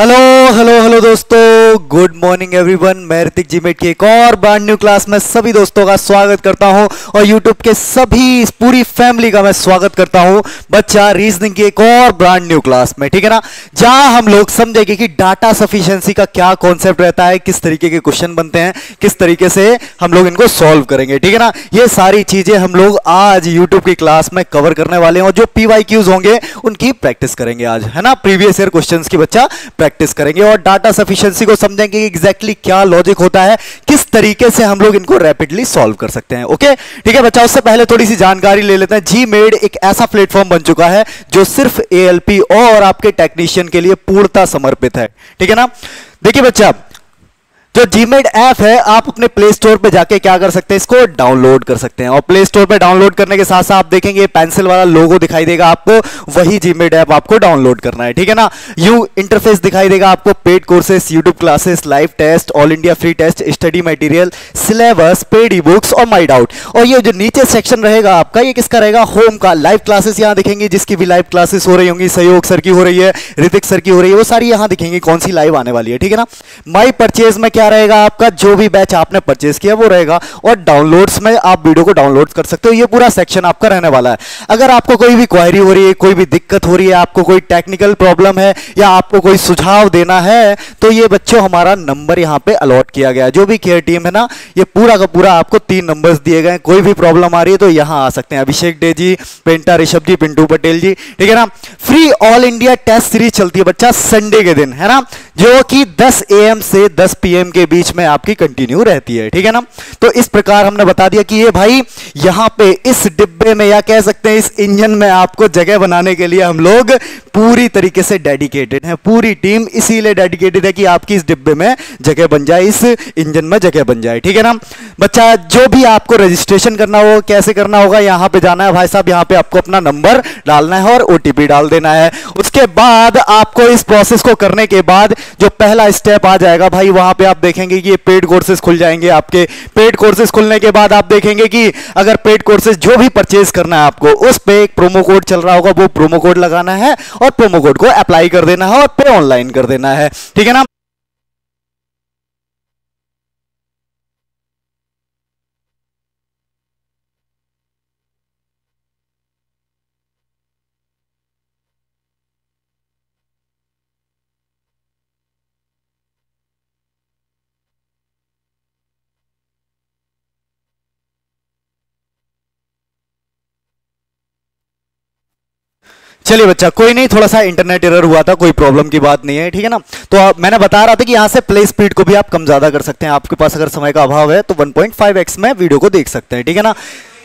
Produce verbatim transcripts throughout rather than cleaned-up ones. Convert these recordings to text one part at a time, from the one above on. Hello hello hello दोस्तों, good morning everyone. मैं रितिक जीमेड की एक और ब्रांड न्यू क्लास में सभी दोस्तों का स्वागत करता हूं और यूट्यूब के सभी इस पूरी फैमिली का मैं स्वागत करता हूं बच्चा रीजनिंग की एक और ब्रांड न्यू क्लास में, ठीक है ना, जहां हम लोग समझेंगे कि डाटा सफिशिएंसी का क्या कॉन्सेप्ट रहता है, किस तरीके के क्वेश्चन बनते हैं, किस तरीके से हम लोग इनको सॉल्व करेंगे, ठीक है ना। ये सारी चीजें हम लोग आज यूट्यूब की क्लास में कवर करने वाले हैं और जो पी वाई क्यूज होंगे उनकी प्रैक्टिस करेंगे आज, है ना, प्रीवियस ईयर क्वेश्चन की बच्चा प्रैक्टिस करेंगे और डाटा सफिशिएंसी को समझेंगे कि एग्जैक्टली क्या लॉजिक होता है, किस तरीके से हम लोग इनको रैपिडली सॉल्व कर सकते हैं। ओके, ठीक है बच्चा, उससे पहले थोड़ी सी जानकारी ले लेते हैं। जीमेड एक ऐसा प्लेटफॉर्म बन चुका है जो सिर्फ एएलपी और आपके टेक्नीशियन के लिए पूर्णतः समर्पित है, ठीक है ना। देखिए बच्चा, जो जीमेड ऐप है आप अपने प्ले स्टोर पे जाके क्या कर सकते हैं, इसको डाउनलोड कर सकते हैं और प्ले स्टोर पे डाउनलोड करने के साथ साथ आप देखेंगे पेंसिल वाला लोगो दिखाई देगा आपको, वही जीमेड ऐप आपको डाउनलोड करना है, ठीक है ना। यू इंटरफेस दिखाई देगा आपको, paid courses, YouTube classes, live test, all India free test, study material, syllabus, paid E books और माई डाउट। और ये जो नीचे सेक्शन रहेगा आपका, ये किसका रहेगा, होम का। लाइव क्लासेस यहाँ दिखेंगी, जिसकी भी लाइव क्लासेस हो रही होंगी, सहयोग सर की हो रही है, ऋतिक सर की हो रही है, वो सारी यहाँ दिखेंगी कौन सी लाइव आने वाली है, ठीक है ना। माई परचेज में क्या रहेगा आपका, जो भी बैच आपने परचेस किया वो रहेगा और डाउनलोड्स में आप वीडियो को डाउनलोड कर सकते हो। ये पूरा सेक्शन आपका रहने वाला है। अगर आपको कोई भी क्वेरी हो रही है, कोई भी दिक्कत हो रही है, आपको कोई टेक्निकल प्रॉब्लम है या आपको कोई सुझाव देना है, तो ये बच्चों हमारा नंबर यहाँ पे अलॉट किया गया है। जो भी केयर टीम है ना, ये पूरा का पूरा आपको तीन नंबर दिए गए हैं। कोई भी प्रॉब्लम आ रही है तो यहाँ आ सकते हैं। अभिषेक डे जी, पेंटा ऋषभ जी, पिंटू पटेल जी, ठीक है ना। Free all India test series चलती है बच्चा संडे के दिन, है ना, जो कि दस ए एम से दस पी एम के बीच में आपकी कंटिन्यू रहती है, ठीक है ना। तो इस प्रकार हमने बता दिया कि ये भाई यहां पे इस डिब्बे में या कह सकते हैं इस इंजन में आपको जगह बनाने के लिए हम लोग पूरी तरीके से डेडिकेटेड है। पूरी टीम इसीलिए डेडिकेटेड है कि आपकी इस डिब्बे में जगह बन जाए, इस इंजन में जगह बन जाए, ठीक है ना बच्चा। जो भी आपको रजिस्ट्रेशन करना हो, कैसे करना होगा, यहाँ पे जाना है भाई साहब, यहाँ पे आपको अपना नंबर डालना है और ओटीपी डाल देना है। उसके बाद आपको इस प्रोसेस को करने के बाद जो पहला स्टेप आ जाएगा भाई, वहां पे आप देखेंगे कि ये पेड कोर्सेज खुल जाएंगे आपके। पेड कोर्सेज खुलने के बाद आप देखेंगे कि अगर पेड कोर्सेज जो भी परचेज करना है आपको, उस पे एक प्रोमो कोड चल रहा होगा, वो प्रोमो कोड लगाना है और प्रोमो कोड को अप्लाई कर देना है और पे ऑनलाइन कर देना है, ठीक है ना। चलिए बच्चा, कोई नहीं, थोड़ा सा इंटरनेट एरर हुआ था, कोई प्रॉब्लम की बात नहीं है, ठीक है ना। तो आ, मैंने बता रहा था कि यहाँ से प्ले स्पीड को भी आप कम ज्यादा कर सकते हैं। आपके पास अगर समय का अभाव है तो वन पॉइंट फाइव एक्स में वीडियो को देख सकते हैं, ठीक है ना।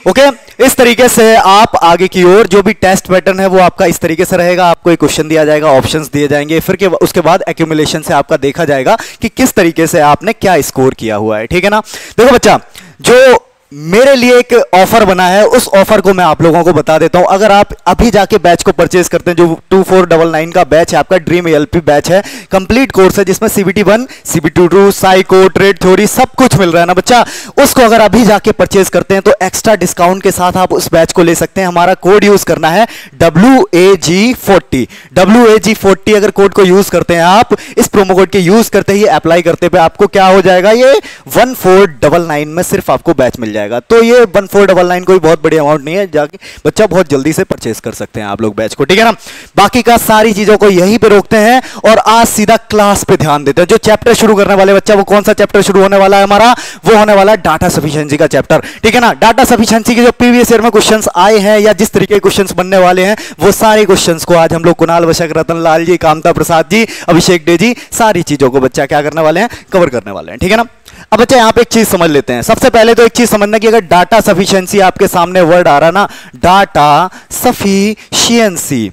ओके okay, इस तरीके से आप आगे की ओर जो भी टेस्ट पैटर्न है वो आपका इस तरीके से रहेगा। आपको एक क्वेश्चन दिया जाएगा, ऑप्शंस दिए जाएंगे, फिर के उसके बाद एक्यूमुलेशन से आपका देखा जाएगा कि किस तरीके से आपने क्या स्कोर किया हुआ है, ठीक है ना। देखो बच्चा, जो मेरे लिए एक ऑफर बना है, उस ऑफर को मैं आप लोगों को बता देता हूं। अगर आप अभी जाके बैच को परचेज करते हैं, जो टू फोर डबल नाइन का बैच है आपका, ड्रीम एएलपी बैच है, कंप्लीट कोर्स है, जिसमें CBT one, CBT two, psycho, trade theory सब कुछ मिल रहा है ना बच्चा। उसको अगर अभी जाके परचेज करते हैं तो एक्स्ट्रा डिस्काउंट के साथ आप उस बैच को ले सकते हैं। हमारा कोड यूज करना है W A G forty. W A G forty अगर कोड को यूज करते हैं आप, इस प्रोमो कोड के यूज करते ही अप्लाई करते पे आपको क्या हो जाएगा, ये वन फोर डबल नाइन में सिर्फ आपको बैच मिल जाएगा। तो ये वन फोर डबल नाइन कोई बहुत बड़ी अमाउंट नहीं है, जाके बच्चा बहुत जल्दी से परचेस कर सकते हैं आप लोग बैच को, ठीक है ना। बाकी का सारी चीजों को यहीं पे रोकते हैं और आज सीधा क्लास पे ध्यान देते हैं। जो चैप्टर शुरू करने वाले बच्चा, वो कौन सा चैप्टर शुरू होने वाला है हमारा, वो होने वाला है डाटा सफिशिएंसी का चैप्टर, ठीक है ना। डाटा सफिशिएंसी के जो प्रीवियस ईयर में क्वेश्चन आए हैं या जिस तरीके के क्वेश्चन बनने वाले हैं, वो सारे क्वेश्चन को आज हम लोग कुणाल वशक, रतन लाल जी, कामता प्रसाद जी, अभिषेक डे जी, सारी चीजों को बच्चा क्या करने वाले हैं, कवर करने वाले हैं, ठीक है ना। अब बच्चा यहाँ पे एक चीज समझ लेते हैं। सबसे पहले तो एक चीज समझना कि अगर डाटा सफिशिएंसी आपके सामने वर्ड आ रहा ना, डाटा सफिशिएंसी,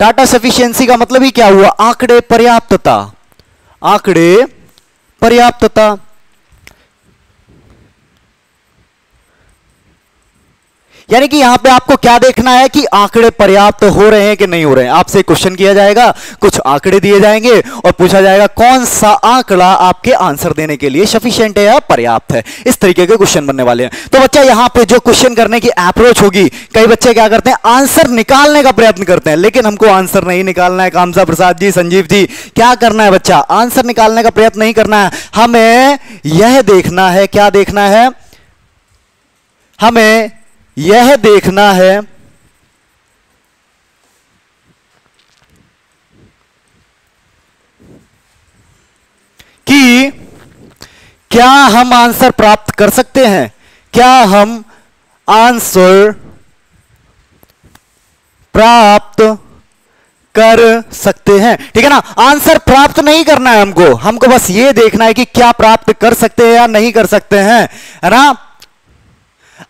डाटा सफिशिएंसी का मतलब ही क्या हुआ, आंकड़े पर्याप्तता, आंकड़े पर्याप्तता। यानी कि यहाँ पे आपको क्या देखना है कि आंकड़े पर्याप्त हो रहे हैं कि नहीं हो रहे हैं। आपसे क्वेश्चन किया जाएगा, कुछ आंकड़े दिए जाएंगे और पूछा जाएगा कौन सा आंकड़ा आपके आंसर देने के लिए सफिशिएंट है या पर्याप्त है। इस तरीके के क्वेश्चन बनने वाले हैं। तो बच्चा यहाँ पे जो क्वेश्चन करने की अप्रोच होगी, कई बच्चे क्या करते हैं आंसर निकालने का प्रयत्न करते हैं, लेकिन हमको आंसर नहीं निकालना है। कामसा प्रसाद जी, संजीव जी, क्या करना है बच्चा, आंसर निकालने का प्रयत्न नहीं करना है। हमें यह देखना है, क्या देखना है, हमें यह देखना है कि क्या हम आंसर प्राप्त कर सकते हैं, क्या हम आंसर प्राप्त कर सकते हैं। ठीक है ना, आंसर प्राप्त नहीं करना है हमको, हमको बस ये देखना है कि क्या प्राप्त कर सकते हैं या नहीं कर सकते हैं, है ना।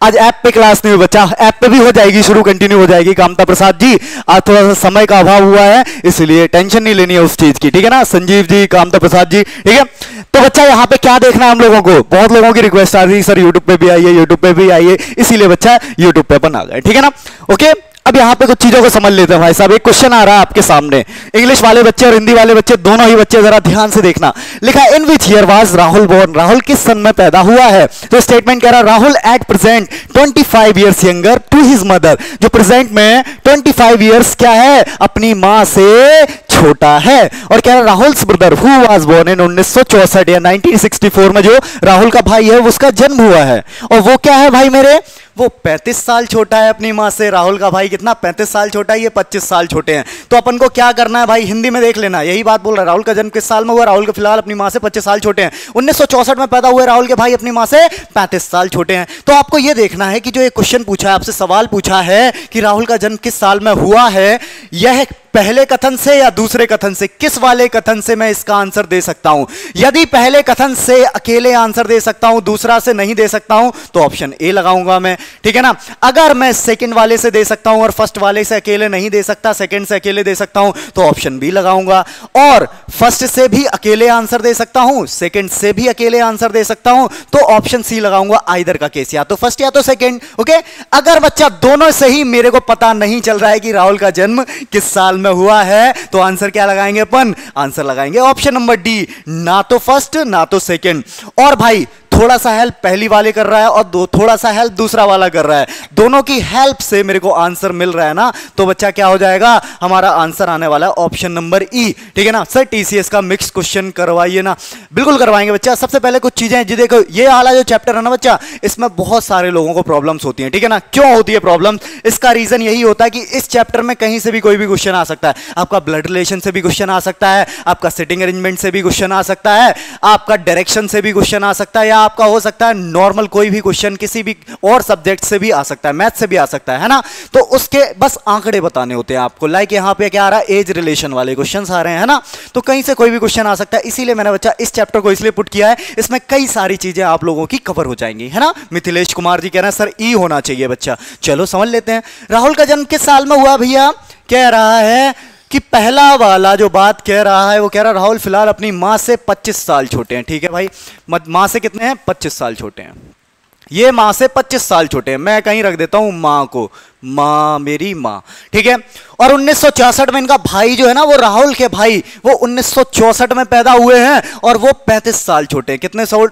आज ऐप पे क्लास नहीं हुई बच्चा, ऐप पे भी हो जाएगी शुरू, कंटिन्यू हो जाएगी। कामता प्रसाद जी, आज थोड़ा सा समय का अभाव हुआ है इसलिए टेंशन नहीं लेनी है उस चीज की, ठीक है ना। संजीव जी, कामता प्रसाद जी, ठीक है। तो बच्चा यहाँ पे क्या देखना है हम लोगों को, बहुत लोगों की रिक्वेस्ट आ रही है सर यूट्यूब पे भी आइए, यूट्यूब पे भी आइए, इसीलिए बच्चा यूट्यूब पे अपन आ गए, ठीक है ना। ओके, अब यहाँ पे कुछ चीजों को समझ लेते हैं भाई साहब। एक क्वेश्चन आ रहा है आपके सामने, इंग्लिश वाले बच्चे और हिंदी वाले बच्चे दोनों ही बच्चे, जरा ध्यान से देखना। लिखा in which year was Rahul born, Rahul किस सन में पैदा हुआ है। तो स्टेटमेंट कह रहा है राहुल एट प्रेजेंट पच्चीस years younger to his mother, जो प्रेजेंट में पच्चीस इयर्स क्या है अपनी मां से छोटा है। और कह रहा Rahul's brother who was born in उन्नीस सौ चौसठ या नाइनटीन सिक्सटी फोर में, जो राहुल का भाई है उसका जन्म हुआ है। और वो क्या है भाई मेरे, वो पैंतीस साल छोटा है अपनी माँ से। राहुल का भाई कितना पैंतीस साल छोटा है, ये पच्चीस साल छोटे हैं। तो अपन को क्या करना है भाई, हिंदी में देख लेना, यही बात बोल रहा है। राहुल का जन्म किस साल में हुआ, राहुल के फिलहाल अपनी माँ से पच्चीस साल छोटे हैं। उन्नीस सौ चौसठ में पैदा हुए राहुल के भाई अपनी माँ से पैंतीस साल छोटे हैं। तो आपको ये देखना है कि जो ये क्वेश्चन पूछा है आपसे, सवाल पूछा है कि राहुल का जन्म किस साल में हुआ है, यह पहले कथन से या दूसरे कथन से, किस वाले कथन से मैं इसका आंसर दे सकता हूं। यदि पहले कथन से अकेले आंसर दे सकता हूं, दूसरा से नहीं दे सकता हूं, तो ऑप्शन ए लगाऊंगा मैं, ठीक है ना। अगर मैं सेकंड वाले से दे सकता हूं और फर्स्ट वाले से अकेले नहीं दे सकता, सेकंड से अकेले दे सकता हूं, तो ऑप्शन बी लगाऊंगा। और फर्स्ट से भी अकेले आंसर दे सकता हूं, सेकंड से भी अकेले आंसर दे सकता हूं, तो ऑप्शन सी लगाऊंगा। आइदर का केस, या तो फर्स्ट या तो सेकंड। ओके, अगर बच्चा दोनों से ही मेरे को पता नहीं चल रहा है कि राहुल का जन्म किस साल में हुआ है, तो आंसर क्या लगाएंगे अपन, आंसर लगाएंगे ऑप्शन नंबर डी, ना तो फर्स्ट ना तो सेकंड। और भाई थोड़ा सा हेल्प पहली वाले कर रहा है और दो थोड़ा सा हेल्प दूसरा वाला कर रहा है, दोनों की हेल्प से मेरे को आंसर मिल रहा है ना, तो बच्चा क्या हो जाएगा, हमारा आंसर आने वाला है ऑप्शन नंबर ई, ठीक है ना। सर टीसीएस का मिक्स क्वेश्चन करवाइए ना, बिल्कुल करवाएंगे बच्चा। सबसे पहले कुछ चीजें जी देखो, ये वाला जो चैप्टर है ना बच्चा, इसमें बहुत सारे लोगों को प्रॉब्लम्स होती है, ठीक है ना। क्यों होती है प्रॉब्लम, इसका रीजन यही होता है कि इस चैप्टर में कहीं से भी कोई भी क्वेश्चन आ सकता है। आपका ब्लड रिलेशन से भी क्वेश्चन आ सकता है, आपका सिटिंग अरेंजमेंट से भी क्वेश्चन आ सकता है, आपका डायरेक्शन से भी क्वेश्चन आ सकता है, आपका हो सकता है नॉर्मल कोई भी क्वेश्चन किसी भी और सब्जेक्ट से भी आ सकता है, मैथ से भी आ सकता है, है ना। तो उसके बस आंकड़े बताने होते हैं आपको। लाइक यहाँ पे क्या आ रहा है, एज रिलेशन वाले क्वेश्चंस आ रहे हैं, है ना। तो कहीं से कोई भी क्वेश्चन आ सकता है, इसीलिए मैंने बच्चा इस चैप्टर को इसलिए पुट किया है, इसमें कई सारी चीजें आप लोगों की कवर हो जाएंगी, है ना। मिथिलेश कुमार जी कह रहे हैं सर ई होना चाहिए बच्चा, चलो समझ लेते हैं। राहुल का जन्म किस साल में हुआ, भैया कह रहा है कि पहला वाला जो बात कह रहा है वो कह रहा है राहुल फिलहाल अपनी माँ से पच्चीस साल छोटे हैं, ठीक है भाई। माँ से कितने हैं, पच्चीस साल छोटे हैं, ये माँ से पच्चीस साल छोटे हैं। मैं कहीं रख देता हूँ माँ को, माँ मेरी माँ, ठीक है। और उन्नीस सौ चौसठ में इनका भाई जो है ना, वो राहुल के भाई वो उन्नीस सौ चौसठ में पैदा हुए हैं और वो पैंतीस साल छोटे हैं। कितने साल,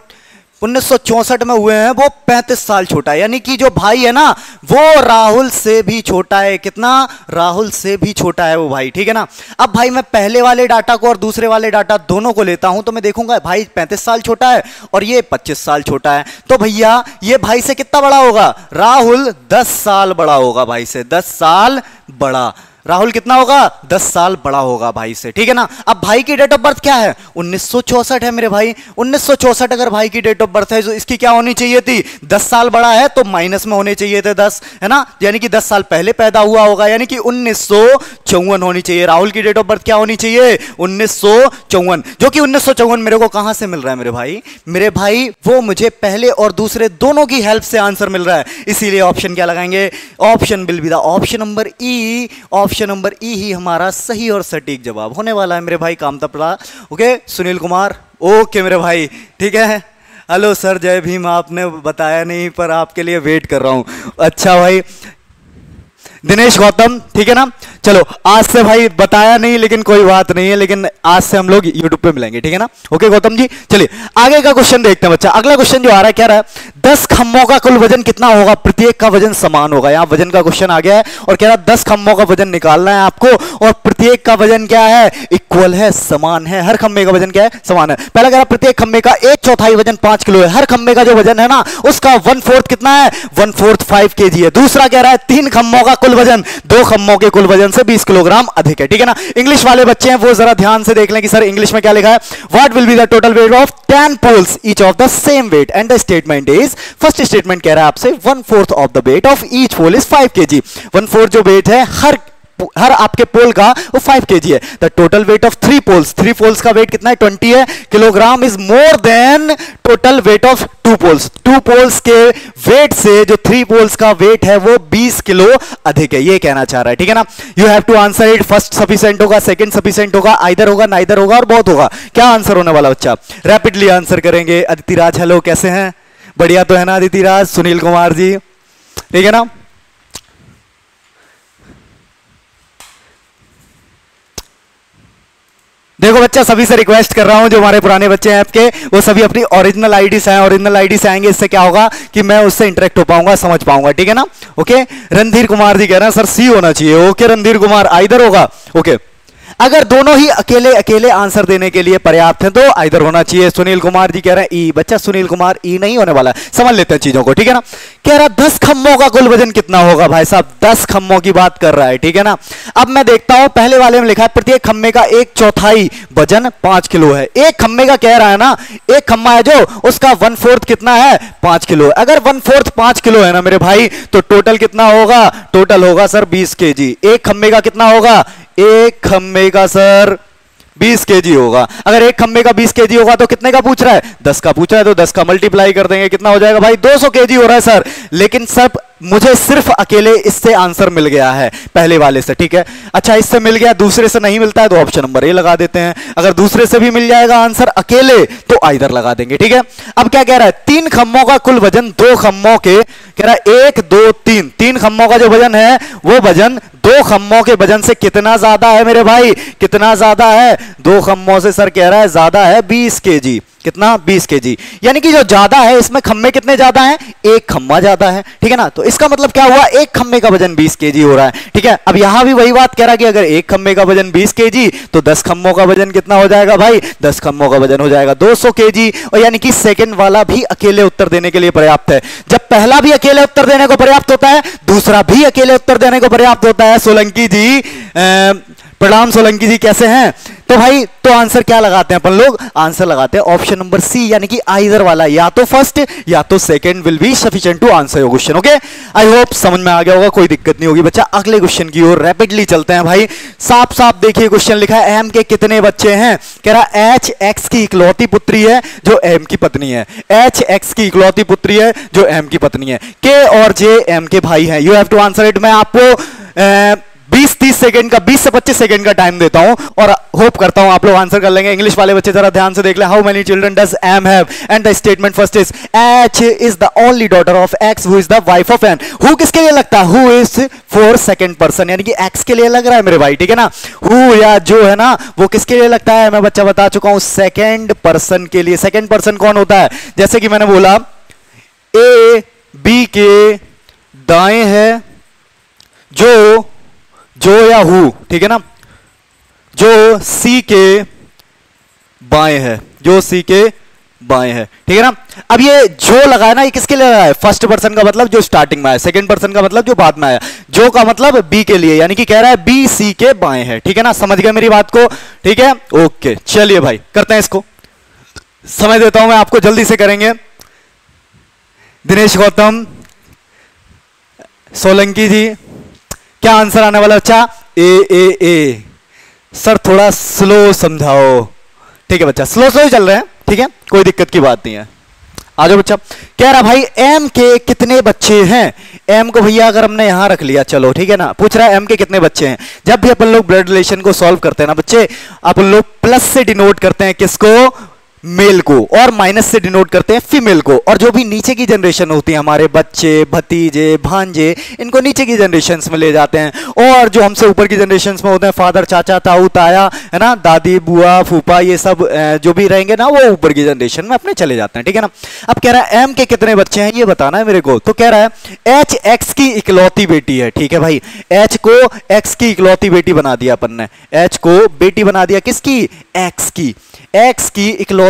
उन्नीस सौ चौसठ में हुए हैं, वो पैंतीस साल छोटा है, यानी कि जो भाई है ना वो राहुल से भी छोटा है। कितना, राहुल से भी छोटा है वो भाई, ठीक है ना। अब भाई मैं पहले वाले डाटा को और दूसरे वाले डाटा दोनों को लेता हूं, तो मैं देखूंगा भाई पैंतीस साल छोटा है और ये पच्चीस साल छोटा है, तो भैया ये भाई से कितना बड़ा होगा, राहुल दस साल बड़ा होगा, भाई से दस साल बड़ा। राहुल कितना होगा, दस साल बड़ा होगा भाई से, ठीक है ना। अब भाई की डेट ऑफ बर्थ क्या है, उन्नीस सौ चौसठ है मेरे भाई, उन्नीस सौ चौसठ अगर भाई की डेट ऑफ बर्थ है, तो इसकी क्या होनी चाहिए थी, दस साल बड़ा है तो माइनस में होने चाहिए थे दस, है ना। यानी कि दस साल पहले पैदा हुआ होगा, यानी कि उन्नीस सौ चौवन होनी चाहिए। राहुल की डेट ऑफ बर्थ क्या होनी चाहिए, उन्नीस सौ चौवन, जो कि उन्नीस सौ चौवन मेरे को कहां से मिल रहा है मेरे भाई, मेरे भाई वो मुझे पहले और दूसरे दोनों की हेल्प से आंसर मिल रहा है, इसीलिए ऑप्शन क्या लगाएंगे, option will be the option number E, option option number E ही हमारा सही और सटीक जवाब होने वाला है मेरे भाई। कामता प्रसाद, ओके, सुनील कुमार, ओके मेरे भाई, ठीक है। हेलो सर जय भीम, आपने बताया नहीं पर आपके लिए वेट कर रहा हूँ। अच्छा भाई दिनेश गौतम, ठीक है ना, चलो आज से भाई बताया नहीं लेकिन कोई बात नहीं है, लेकिन आज से हम लोग YouTube पे मिलेंगे, ठीक है ना। ओके गौतम जी, चलिए आगे का क्वेश्चन देखते हैं बच्चा। अगला क्वेश्चन जो आ रहा है क्या रहा है, दस खम्भों का कुल वजन कितना होगा, प्रत्येक का वजन समान होगा। यहाँ वजन का क्वेश्चन आ गया है और कह रहा है दस खम्भों का वजन निकालना है आपको, और प्रत्येक का वजन क्या है, इक्वल है, समान है। हर खम्भे का वजन क्या है, समान है। पहला कह रहा है प्रत्येक खम्भे का एक चौथाई वजन पांच किलो है, हर खम्भे का जो वजन है ना उसका वन फोर्थ कितना है, वन फोर्थ फाइव के जी है। दूसरा कह रहा है तीन खम्भों का कुल वजन दो खम्भों के कुल वजन से बीस किलोग्राम अधिक है, ठीक है ना। इंग्लिश वाले बच्चे हैं वो जरा ध्यान से देख लें कि सर इंग्लिश में क्या लिखा है, what will be the total weight of ten poles each of the same weight and the statement is, first statement कह रहा है आपसे one fourth of the weight of each pole is five KG, one fourth जो weight है हर हर आपके pole का वो फाइव केजी है। The total weight of three poles, three poles का वेट कितना है ट्वेंटी है kilogram, is more than total weight of two poles, two poles के वेट से जो थ्री पोल्स का वेट है वो बीस किलो अधिक है, ये कहना चाह रहा है, ठीक है ना। You have to answer it, first sufficient होगा, सेकंड सफिशिएंट होगा, आइदर होगा, नाइदर होगा और बहुत होगा। क्या आंसर होने वाला बच्चा, रैपिडली आंसर करेंगे। अदिति राज हेलो, कैसे हैं, बढ़िया तो है ना अदिति राज, सुनील कुमार जी, ठीक है ना। देखो बच्चा सभी से रिक्वेस्ट कर रहा हूं, जो हमारे पुराने बच्चे हैं आपके वो सभी अपनी ओरिजिनल आईडी से आए, ओरिजिनल आईडी से आएंगे, इससे क्या होगा कि मैं उससे इंटरेक्ट हो पाऊंगा, समझ पाऊंगा, ठीक है ना। ओके रणधीर कुमार जी कह रहे हैं सर सी होना चाहिए, ओके रणधीर कुमार आइदर होगा। ओके अगर दोनों ही अकेले अकेले आंसर देने के लिए पर्याप्त है तो आइदर होना चाहिए। सुनील कुमार जी कह रहे हैं ई, बच्चा सुनील कुमार ई नहीं होने वाला, समझ लेते हैं चीजों को, ठीक है ना। कह रहा दस खम्भों का कुल वजन कितना होगा, भाई साहब दस खम्भों की बात कर रहा है, ठीक है ना। अब मैं देखता हूं पहले वाले में लिखा है प्रत्येक खम्भे का एक चौथाई वजन पांच किलो है, एक खम्भे का कह रहा है ना, एक खम्भा है जो उसका वन फोर्थ कितना है पांच किलो है। अगर वन फोर्थ पांच किलो है ना मेरे भाई तो टोटल कितना होगा, टोटल होगा सर बीस के जी। एक खम्भे का कितना होगा, एक खम्भे का सर बीस केजी होगा। अगर एक खम्भे का बीस केजी होगा तो कितने का पूछ रहा है, दस का पूछ रहा है, तो दस का मल्टीप्लाई कर देंगे, कितना हो जाएगा भाई दो सौ केजी हो रहा है सर। लेकिन सब मुझे सिर्फ अकेले इससे आंसर मिल गया है पहले वाले से, ठीक है। अच्छा इससे मिल गया, दूसरे से नहीं मिलता है तो ऑप्शन नंबर ए लगा देते हैं, अगर दूसरे से भी मिल जाएगा आंसर अकेले तो आइदर लगा देंगे, ठीक है। अब क्या कह रहा है, तीन खम्भों का कुल वजन दो खम्भों के, कह रहा है एक दो तीन, तीन खम्भों का जो वजन है वो वजन दो खम्भों के वजन से कितना ज्यादा है मेरे भाई, कितना ज्यादा है, दो खम्भों से सर कह रहा है ज्यादा है बीस केजी, कितना बीस केजी, यानी कि जो ज्यादा है इसमें खम्भे कितने ज्यादा हैं, एक खम्भा ज्यादा है, ठीक है ना। तो इसका मतलब क्या हुआ, एक खम्भे का वजन बीस केजी हो रहा है, ठीक है। अब यहां भी वही बात कह रहा है कि अगर एक खम्भे का वजन बीस केजी तो दस खम्भों का वजन कितना हो जाएगा भाई, दस खम्भों का वजन हो जाएगा दो सौ केजी, और यानी कि सेकंड वाला भी अकेले उत्तर देने के लिए पर्याप्त है। जब पहला भी अकेले उत्तर देने को पर्याप्त होता है दूसरा भी अकेले उत्तर देने को पर्याप्त होता है। सोलंकी जी, प्रणाम सोलंकी जी, कैसे हैं। तो भाई तो आंसर क्या लगाते हैं अपन लोग, आंसर लगाते हैं ऑप्शन नंबर सी, यानी कि आइदर वाला, या तो फर्स्ट या तो second will be sufficient to answer your question. Okay I hope समझ में आ गया होगा, कोई दिक्कत नहीं होगी बच्चा। अगले क्वेश्चन की ओर रैपिडली चलते हैं भाई, साफ साफ देखिए क्वेश्चन लिखा है एम के कितने बच्चे हैं, कह रहा एच एक्स की इकलौती पुत्री है जो एम की पत्नी है, एच एक्स की इकलौती पुत्री है जो एम की पत्नी है, के और जे एम के भाई हैं। You have to answer it. मैं आपको बीस तीस सेकंड का, बीस से पच्चीस सेकंड का टाइम देता हूं और होप करता हूं आप लोग आंसर कर लेंगे। इंग्लिश वाले बच्चे जरा ध्यान से देख लें। How many children does M have and the statement first is H is the only daughter of X who is the wife of N. Who किसके लिए लगता है, who is for second person, यानी कि एक्स के लिए लग रहा है मेरे भाई, ठीक है ना। हु या जो है ना वो किसके लिए लगता है, मैं बच्चा बता चुका हूं, सेकंड पर्सन के लिए। सेकंड पर्सन कौन होता है, जैसे कि मैंने बोला ए बी के दाएं है जो जो या हु, ठीक है ना, जो सी के बाएं है, जो सी के बाएं है, ठीक है ना। अब ये जो लगा है ना ये किसके लिए लगा है, फर्स्ट पर्सन का मतलब जो स्टार्टिंग में आया, सेकंड पर्सन का मतलब जो बाद में आया, जो का मतलब बी के लिए, यानी कि कह रहा है बी सी के बाएं है, ठीक है ना। समझ गए मेरी बात को, ठीक है। ओके चलिए भाई करते हैं इसको, समय देता हूं मैं आपको, जल्दी से करेंगे। दिनेश गौतम, सोलंकी जी, क्या आंसर आने वाला बच्चा, ए ए ए। सर थोड़ा स्लो समझाओ, ठीक है बच्चा, स्लो स्लो ही चल रहे हैं, ठीक है, कोई दिक्कत की बात नहीं है। आ जाओ बच्चा। कह रहा भाई एम के कितने बच्चे हैं, एम को भैया अगर हमने यहां रख लिया, चलो ठीक है ना। पूछ रहा है एम के कितने बच्चे हैं। जब भी अपन लोग ब्लड रिलेशन को सॉल्व करते हैं ना बच्चे, अपन लोग प्लस से डिनोट करते हैं किसको, मेल को और माइनस से डिनोट करते हैं फीमेल को, और जो भी नीचे की जनरेशन होती है हमारे बच्चे भतीजे भांजे इनको नीचे की जनरेशन्स में ले जाते हैं, और जो हमसे ऊपर की जनरेशन्स में होते हैं फादर चाचा ताऊ ताया है ना दादी बुआ फूफा ये सब जो भी रहेंगे ना वो ऊपर की जनरेशन में अपने चले जाते हैं, ठीक है ना। अब कह रहा है एम के कितने बच्चे हैं ये बताना है मेरे को, तो कह रहा है एच एक्स की इकलौती बेटी है, ठीक है भाई एच को एक्स की इकलौती बेटी बना दिया अपन ने, एच को बेटी बना दिया किसकी एक्स की, एक्स की इकलौती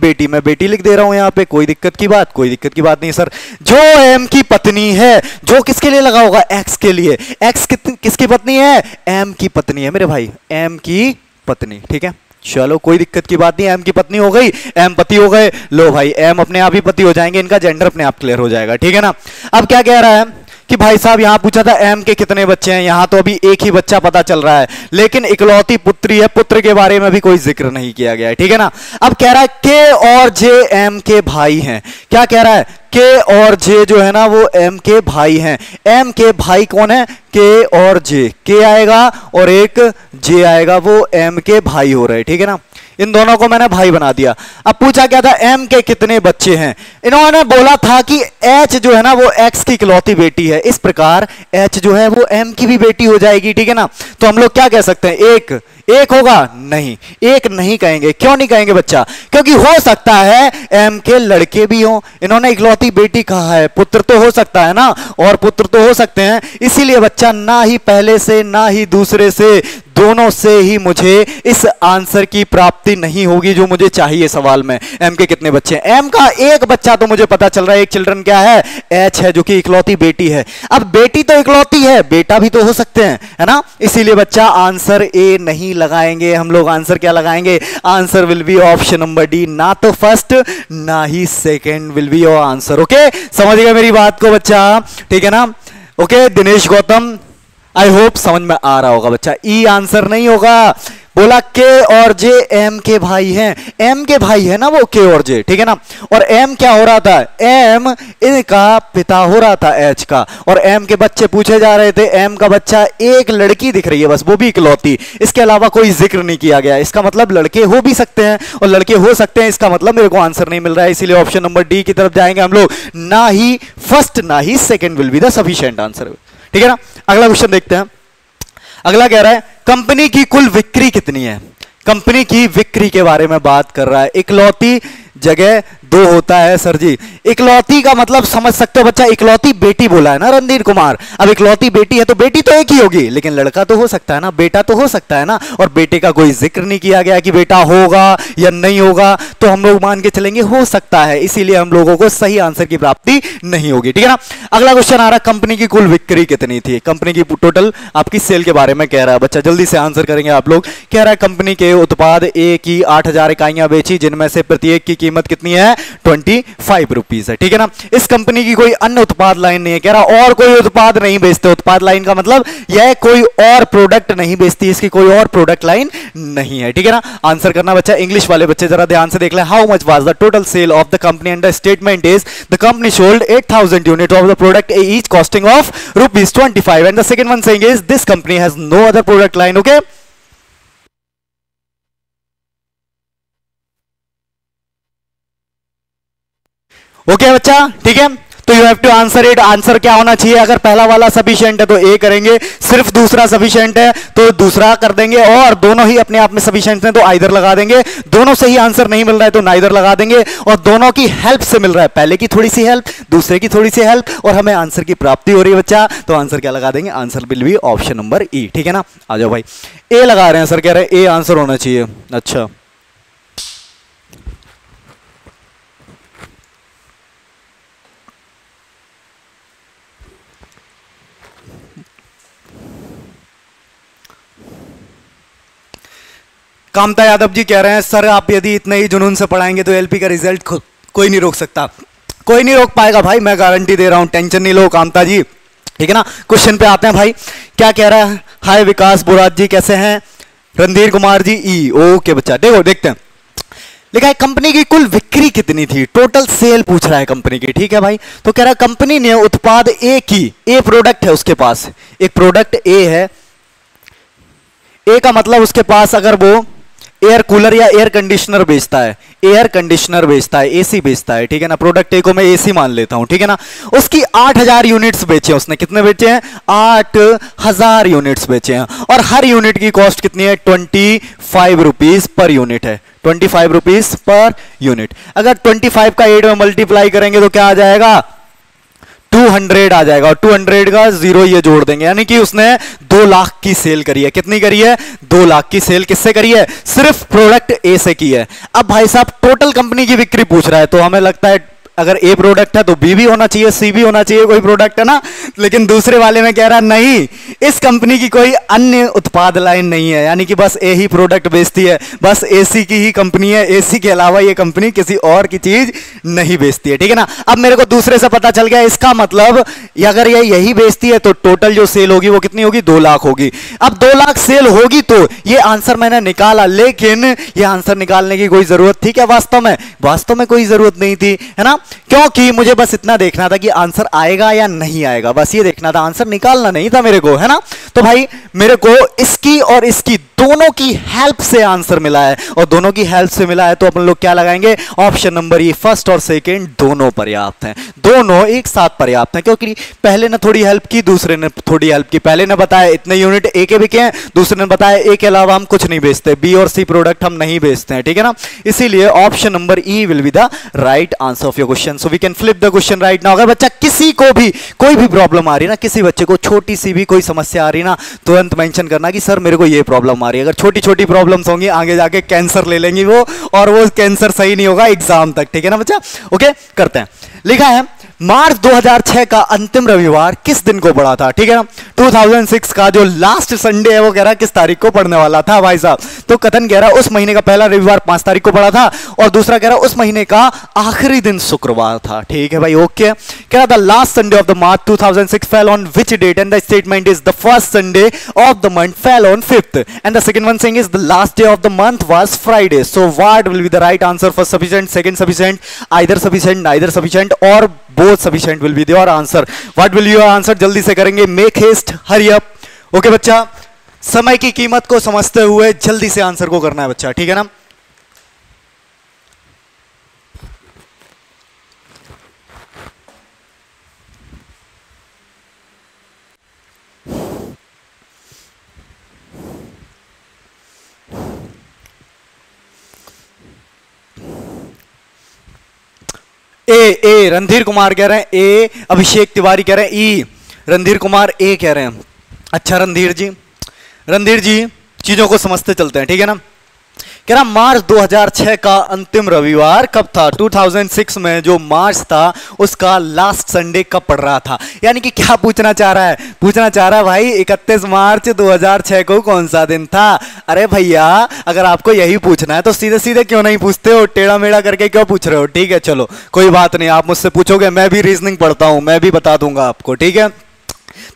बेटी, मैं बेटी लिख दे रहा हूं यहां पे, कोई दिक्कत की बात कोई दिक्कत की बात नहीं सर। जो एम की पत्नी है, जो किसके लिए लगा होगा एक्स के लिए, एक्स किसकी पत्नी है एम की पत्नी है मेरे भाई, एम की पत्नी, ठीक है चलो कोई दिक्कत की बात नहीं, एम की पत्नी हो गई एम पति हो गए, लो भाई एम अपने आप ही पति हो जाएंगे, इनका जेंडर अपने आप क्लियर हो जाएगा, ठीक है ना। अब क्या कह रहा है कि भाई साहब यहाँ पूछा था एम के कितने बच्चे हैं, यहाँ तो अभी एक ही बच्चा पता चल रहा है, लेकिन इकलौती पुत्री है, पुत्र के बारे में भी कोई जिक्र नहीं किया गया है, ठीक है ना। अब कह रहा है के और जे एम के भाई हैं, क्या कह रहा है के और जे जो है ना वो एम के भाई हैं, एम के भाई कौन है के और जे, के आएगा और एक जे आएगा, वो एम के भाई हो रहे, ठीक है ना। इन दोनों को मैंने भाई बना दिया। अब पूछा क्या था एम के कितने बच्चे हैं, इन्होंने बोला था कि एच जो है ना वो एक्स की इकलौती बेटी है, इस प्रकार एच जो है वो एम की भी बेटी हो जाएगी, ठीक है ना। तो हम लोग क्या कह सकते हैं एक एक होगा, नहीं एक नहीं कहेंगे, क्यों नहीं कहेंगे बच्चा, क्योंकि हो सकता है एम के लड़के भी हों, इन्होंने इकलौती बेटी कहा है, पुत्र तो हो सकता है ना और पुत्र तो हो सकते हैं, इसीलिए बच्चा ना ही पहले से ना ही दूसरे से, दोनों से ही मुझे इस आंसर की प्राप्ति नहीं होगी जो मुझे चाहिए सवाल में। एम के कितने बच्चे हैं, एम का एक बच्चा तो मुझे पता चल रहा है, एक चिल्ड्रन क्या है एच है जो कि इकलौती बेटी है। अब बेटी तो इकलौती है, बेटा भी तो हो सकते हैं है ना, इसीलिए बच्चा आंसर ए नहीं लगाएंगे हम लोग, आंसर क्या लगाएंगे, answer will be option number D, ना तो फर्स्ट ना ही second will be your answer. Okay समझिएगा मेरी बात को बच्चा, ठीक है ना। Okay Dinesh Gautam I hope समझ में आ रहा होगा बच्चा, ई आंसर नहीं होगा, बोला के और जे एम के भाई हैं, एम के भाई है ना वो के और जे, ठीक है ना। और एम क्या हो रहा था, एम इनका पिता हो रहा था एच का, और एम के बच्चे पूछे जा रहे थे, एम का बच्चा एक लड़की दिख रही है बस, वो भी इकलौती, इसके अलावा कोई जिक्र नहीं किया गया, इसका मतलब लड़के हो भी सकते हैं और लड़के हो सकते हैं, इसका मतलब मेरे को आंसर नहीं मिल रहा है, इसीलिए ऑप्शन नंबर डी की तरफ जाएंगे हम लोग, ना ही फर्स्ट ना ही second will be the sufficient answer, ठीक है ना। अगला क्वेश्चन देखते हैं। अगला कह रहा है कंपनी की कुल बिक्री कितनी है, कंपनी की बिक्री के बारे में बात कर रहा है, इकलौती जगह दो होता है सर जी, इकलौती का मतलब समझ सकते हो बच्चा, इकलौती बेटी बोला है ना रणधीर कुमार, अब इकलौती बेटी है तो बेटी तो एक ही होगी, लेकिन लड़का तो हो सकता है ना, बेटा तो हो सकता है ना, और बेटे का कोई जिक्र नहीं किया गया कि बेटा होगा या नहीं होगा, तो हम लोग मान के चलेंगे हो सकता है, इसीलिए हम लोगों को सही आंसर की प्राप्ति नहीं होगी, ठीक है ना। अगला क्वेश्चन आ रहा है कंपनी की कुल बिक्री कितनी थी, कंपनी की टोटल आपकी सेल के बारे में कह रहा है बच्चा, जल्दी से आंसर करेंगे आप लोग। कह रहा है कंपनी के उत्पाद ए की आठ हजार इकाइयां बेची, जिनमें से प्रत्येक की कीमत कितनी है पच्चीस रुपीस है, ठीक है ना। इस कंपनी की कोई अन्य उत्पाद लाइन नहीं है, कह रहा और कोई उत्पाद नहीं बेचते, उत्पाद लाइन का मतलब यह कोई और प्रोडक्ट नहीं बेचती, इसकी कोई और प्रोडक्ट लाइन नहीं है, ठीक है ना। आंसर करना बच्चा, इंग्लिश वाले बच्चे जरा ध्यान से देख लें, how much was the total sale of the company and the statement is the company sold at thousand unit of the product each costing of rupees twenty five and the second one saying is this company has no other product line. Okay okay okay, बच्चा ठीक है, तो you have to answer it. Answer क्या होना चाहिए, अगर पहला वाला सफिशिएंट है तो ए करेंगे, सिर्फ दूसरा सफिशिएंट है तो दूसरा कर देंगे, और दोनों ही अपने आप में सफिशिएंट हैं तो आइदर लगा देंगे, दोनों से ही आंसर नहीं मिल रहा है तो नाइदर लगा देंगे, और दोनों की हेल्प से मिल रहा है, पहले की थोड़ी सी हेल्प दूसरे की थोड़ी सी हेल्प और हमें आंसर की प्राप्ति हो रही है बच्चा, तो आंसर क्या लगा देंगे, answer will be option number E, ठीक है ना। आ जाओ भाई, ए लगा रहे हैं सर, कह रहे हैं ए आंसर होना चाहिए। अच्छा कामता यादव जी कह रहे हैं सर आप यदि इतने ही जुनून से पढ़ाएंगे तो एलपी का रिजल्ट कोई नहीं रोक सकता। कोई नहीं रोक पाएगा भाई, मैं गारंटी दे रहा हूं, टेंशन नहीं लो कामता जी, ठीक है ना। क्वेश्चन पे आते हैं भाई, क्या कह रहा है, हाय विकास बोराज जी कैसे हैं, रणधीर कुमार जी ई ओके बच्चा। देखो देखते हैं, लिखा है कंपनी की कुल बिक्री कितनी थी, टोटल सेल पूछ रहा है कंपनी की, ठीक है भाई। तो कह रहा है कंपनी ने उत्पाद ए की, ए प्रोडक्ट है उसके पास, एक प्रोडक्ट ए है, ए का मतलब उसके पास अगर वो एयर कूलर या एयर कंडीशनर बेचता है, एयर कंडीशनर बेचता है, एसी बेचता है, ठीक है ना। प्रोडक्ट ए को मैं एसी मान लेता हूं, ठीक है ना। उसकी आठ हजार यूनिट्स बेचे हैं उसने। कितने बेचे हैं? आठ हजार यूनिट्स बेचे हैं। और हर यूनिट की कॉस्ट कितनी है? Twenty five rupees per unit है, twenty five rupees per unit. अगर ट्वेंटी फाइव का एट में मल्टीप्लाई करेंगे तो क्या आ जाएगा? दो सौ आ जाएगा। और दो सौ का जीरो ये जोड़ देंगे, यानी कि उसने दो लाख की सेल करी है। कितनी करी है? दो लाख की सेल। किससे करी है? सिर्फ प्रोडक्ट ए से की है। अब भाई साहब टोटल कंपनी की बिक्री पूछ रहा है, तो हमें लगता है अगर ए प्रोडक्ट है तो बी भी होना चाहिए, सी भी होना चाहिए, कोई प्रोडक्ट है ना। लेकिन दूसरे वाले में कह रहा नहीं, इस कंपनी की कोई अन्य उत्पाद लाइन नहीं है, यानी कि बस ए ही प्रोडक्ट बेचती है, बस एसी की ही कंपनी है, एसी के अलावा ये कंपनी किसी और की चीज नहीं बेचती है, ठीक है ना। अब मेरे को दूसरे से पता चल गया, इसका मतलब अगर ये यही बेचती है तो टोटल जो सेल होगी वो कितनी होगी? दो लाख होगी। अब दो लाख सेल होगी तो ये आंसर मैंने निकाला, लेकिन ये आंसर निकालने की कोई जरूरत थी क्या वास्तव में? वास्तव में कोई जरूरत नहीं थी, है ना, क्योंकि मुझे बस इतना देखना था कि आंसर आएगा या नहीं आएगा, बस ये देखना था, आंसर निकालना नहीं था मेरे को, है ना। तो भाई मेरे को इसकी और इसकी दोनों की हेल्प से आंसर मिला है, और दोनों की हेल्प से मिला है तो अपन लोग क्या लगाएंगे? ऑप्शन नंबर ये फर्स्ट और सेकंड दोनों पर्याप्त हैं, दोनों एक साथ पर्याप्त हैं, क्योंकि पहले ने थोड़ी हेल्प की, दूसरे ने थोड़ी हेल्प की। पहले ने बताया इतने यूनिट ए के बिके हैं, दूसरे ने बताया ए के अलावा हम कुछ नहीं बेचते, बी और सी प्रोडक्ट हम नहीं बेचते हैं, ठीक है ना। इसीलिए option number E will be the right answer of your question, so we can flip the question right now. अगर बच्चा किसी को भी कोई भी प्रॉब्लम आ रही ना, किसी बच्चे को छोटी सी भी कोई समस्या आ रही ना, तुरंत मेंशन करना कि सर मेरे को ये प्रॉब्लम आ रही है। अगर छोटी छोटी प्रॉब्लम्स होंगी आगे जाके कैंसर ले लेंगी वो, और वो कैंसर सही नहीं होगा एग्जाम तक, ठीक है ना बच्चा। ओके करते हैं, लिखा है मार्च दो हज़ार छह का अंतिम रविवार किस दिन को पड़ा था, ठीक है ना। दो हज़ार छह का जो लास्ट संडे है वो कह रहा है किस तारीख को पड़ने वाला था भाई साहब, तो कथन कह रहा है उस महीने का पहला रविवार पांच तारीख को पड़ा था, और दूसरा कह रहा है उस महीने का आखिरी दिन शुक्रवार था, ठीक है भाई ओके। कह रहा था last Sunday of the month दो हज़ार छह fell on which date, and the statement is the first Sunday of the month fell on fifth, and the second one saying is the last day of the month was Friday, so what will be the right answer? First sufficient, second sufficient, either sufficient, neither sufficient, और both sufficient will be your answer. What will your answer? जल्दी से करेंगे, make haste, hurry up. Okay okay, बच्चा समय की कीमत को समझते हुए जल्दी से आंसर को करना है बच्चा, ठीक है ना। ए ए रणधीर कुमार कह रहे हैं ए, अभिषेक तिवारी कह रहे हैं ई, रणधीर कुमार ए कह रहे हैं। अच्छा रणधीर जी, रणधीर जी चीज़ों को समझते चलते हैं, ठीक है ना। कह रहा मार्च दो हज़ार छह का अंतिम रविवार कब था? दो हज़ार छह में जो मार्च था उसका लास्ट संडे कब पड़ रहा था, यानी कि क्या पूछना चाह रहा है? पूछना चाह रहा है भाई इकतीस मार्च दो हज़ार छह को कौन सा दिन था। अरे भैया अगर आपको यही पूछना है तो सीधे सीधे क्यों नहीं पूछते हो, टेढ़ा मेढ़ा करके क्यों पूछ रहे हो, ठीक है चलो कोई बात नहीं। आप मुझसे पूछोगे, मैं भी रीजनिंग पढ़ता हूँ, मैं भी बता दूंगा आपको, ठीक है।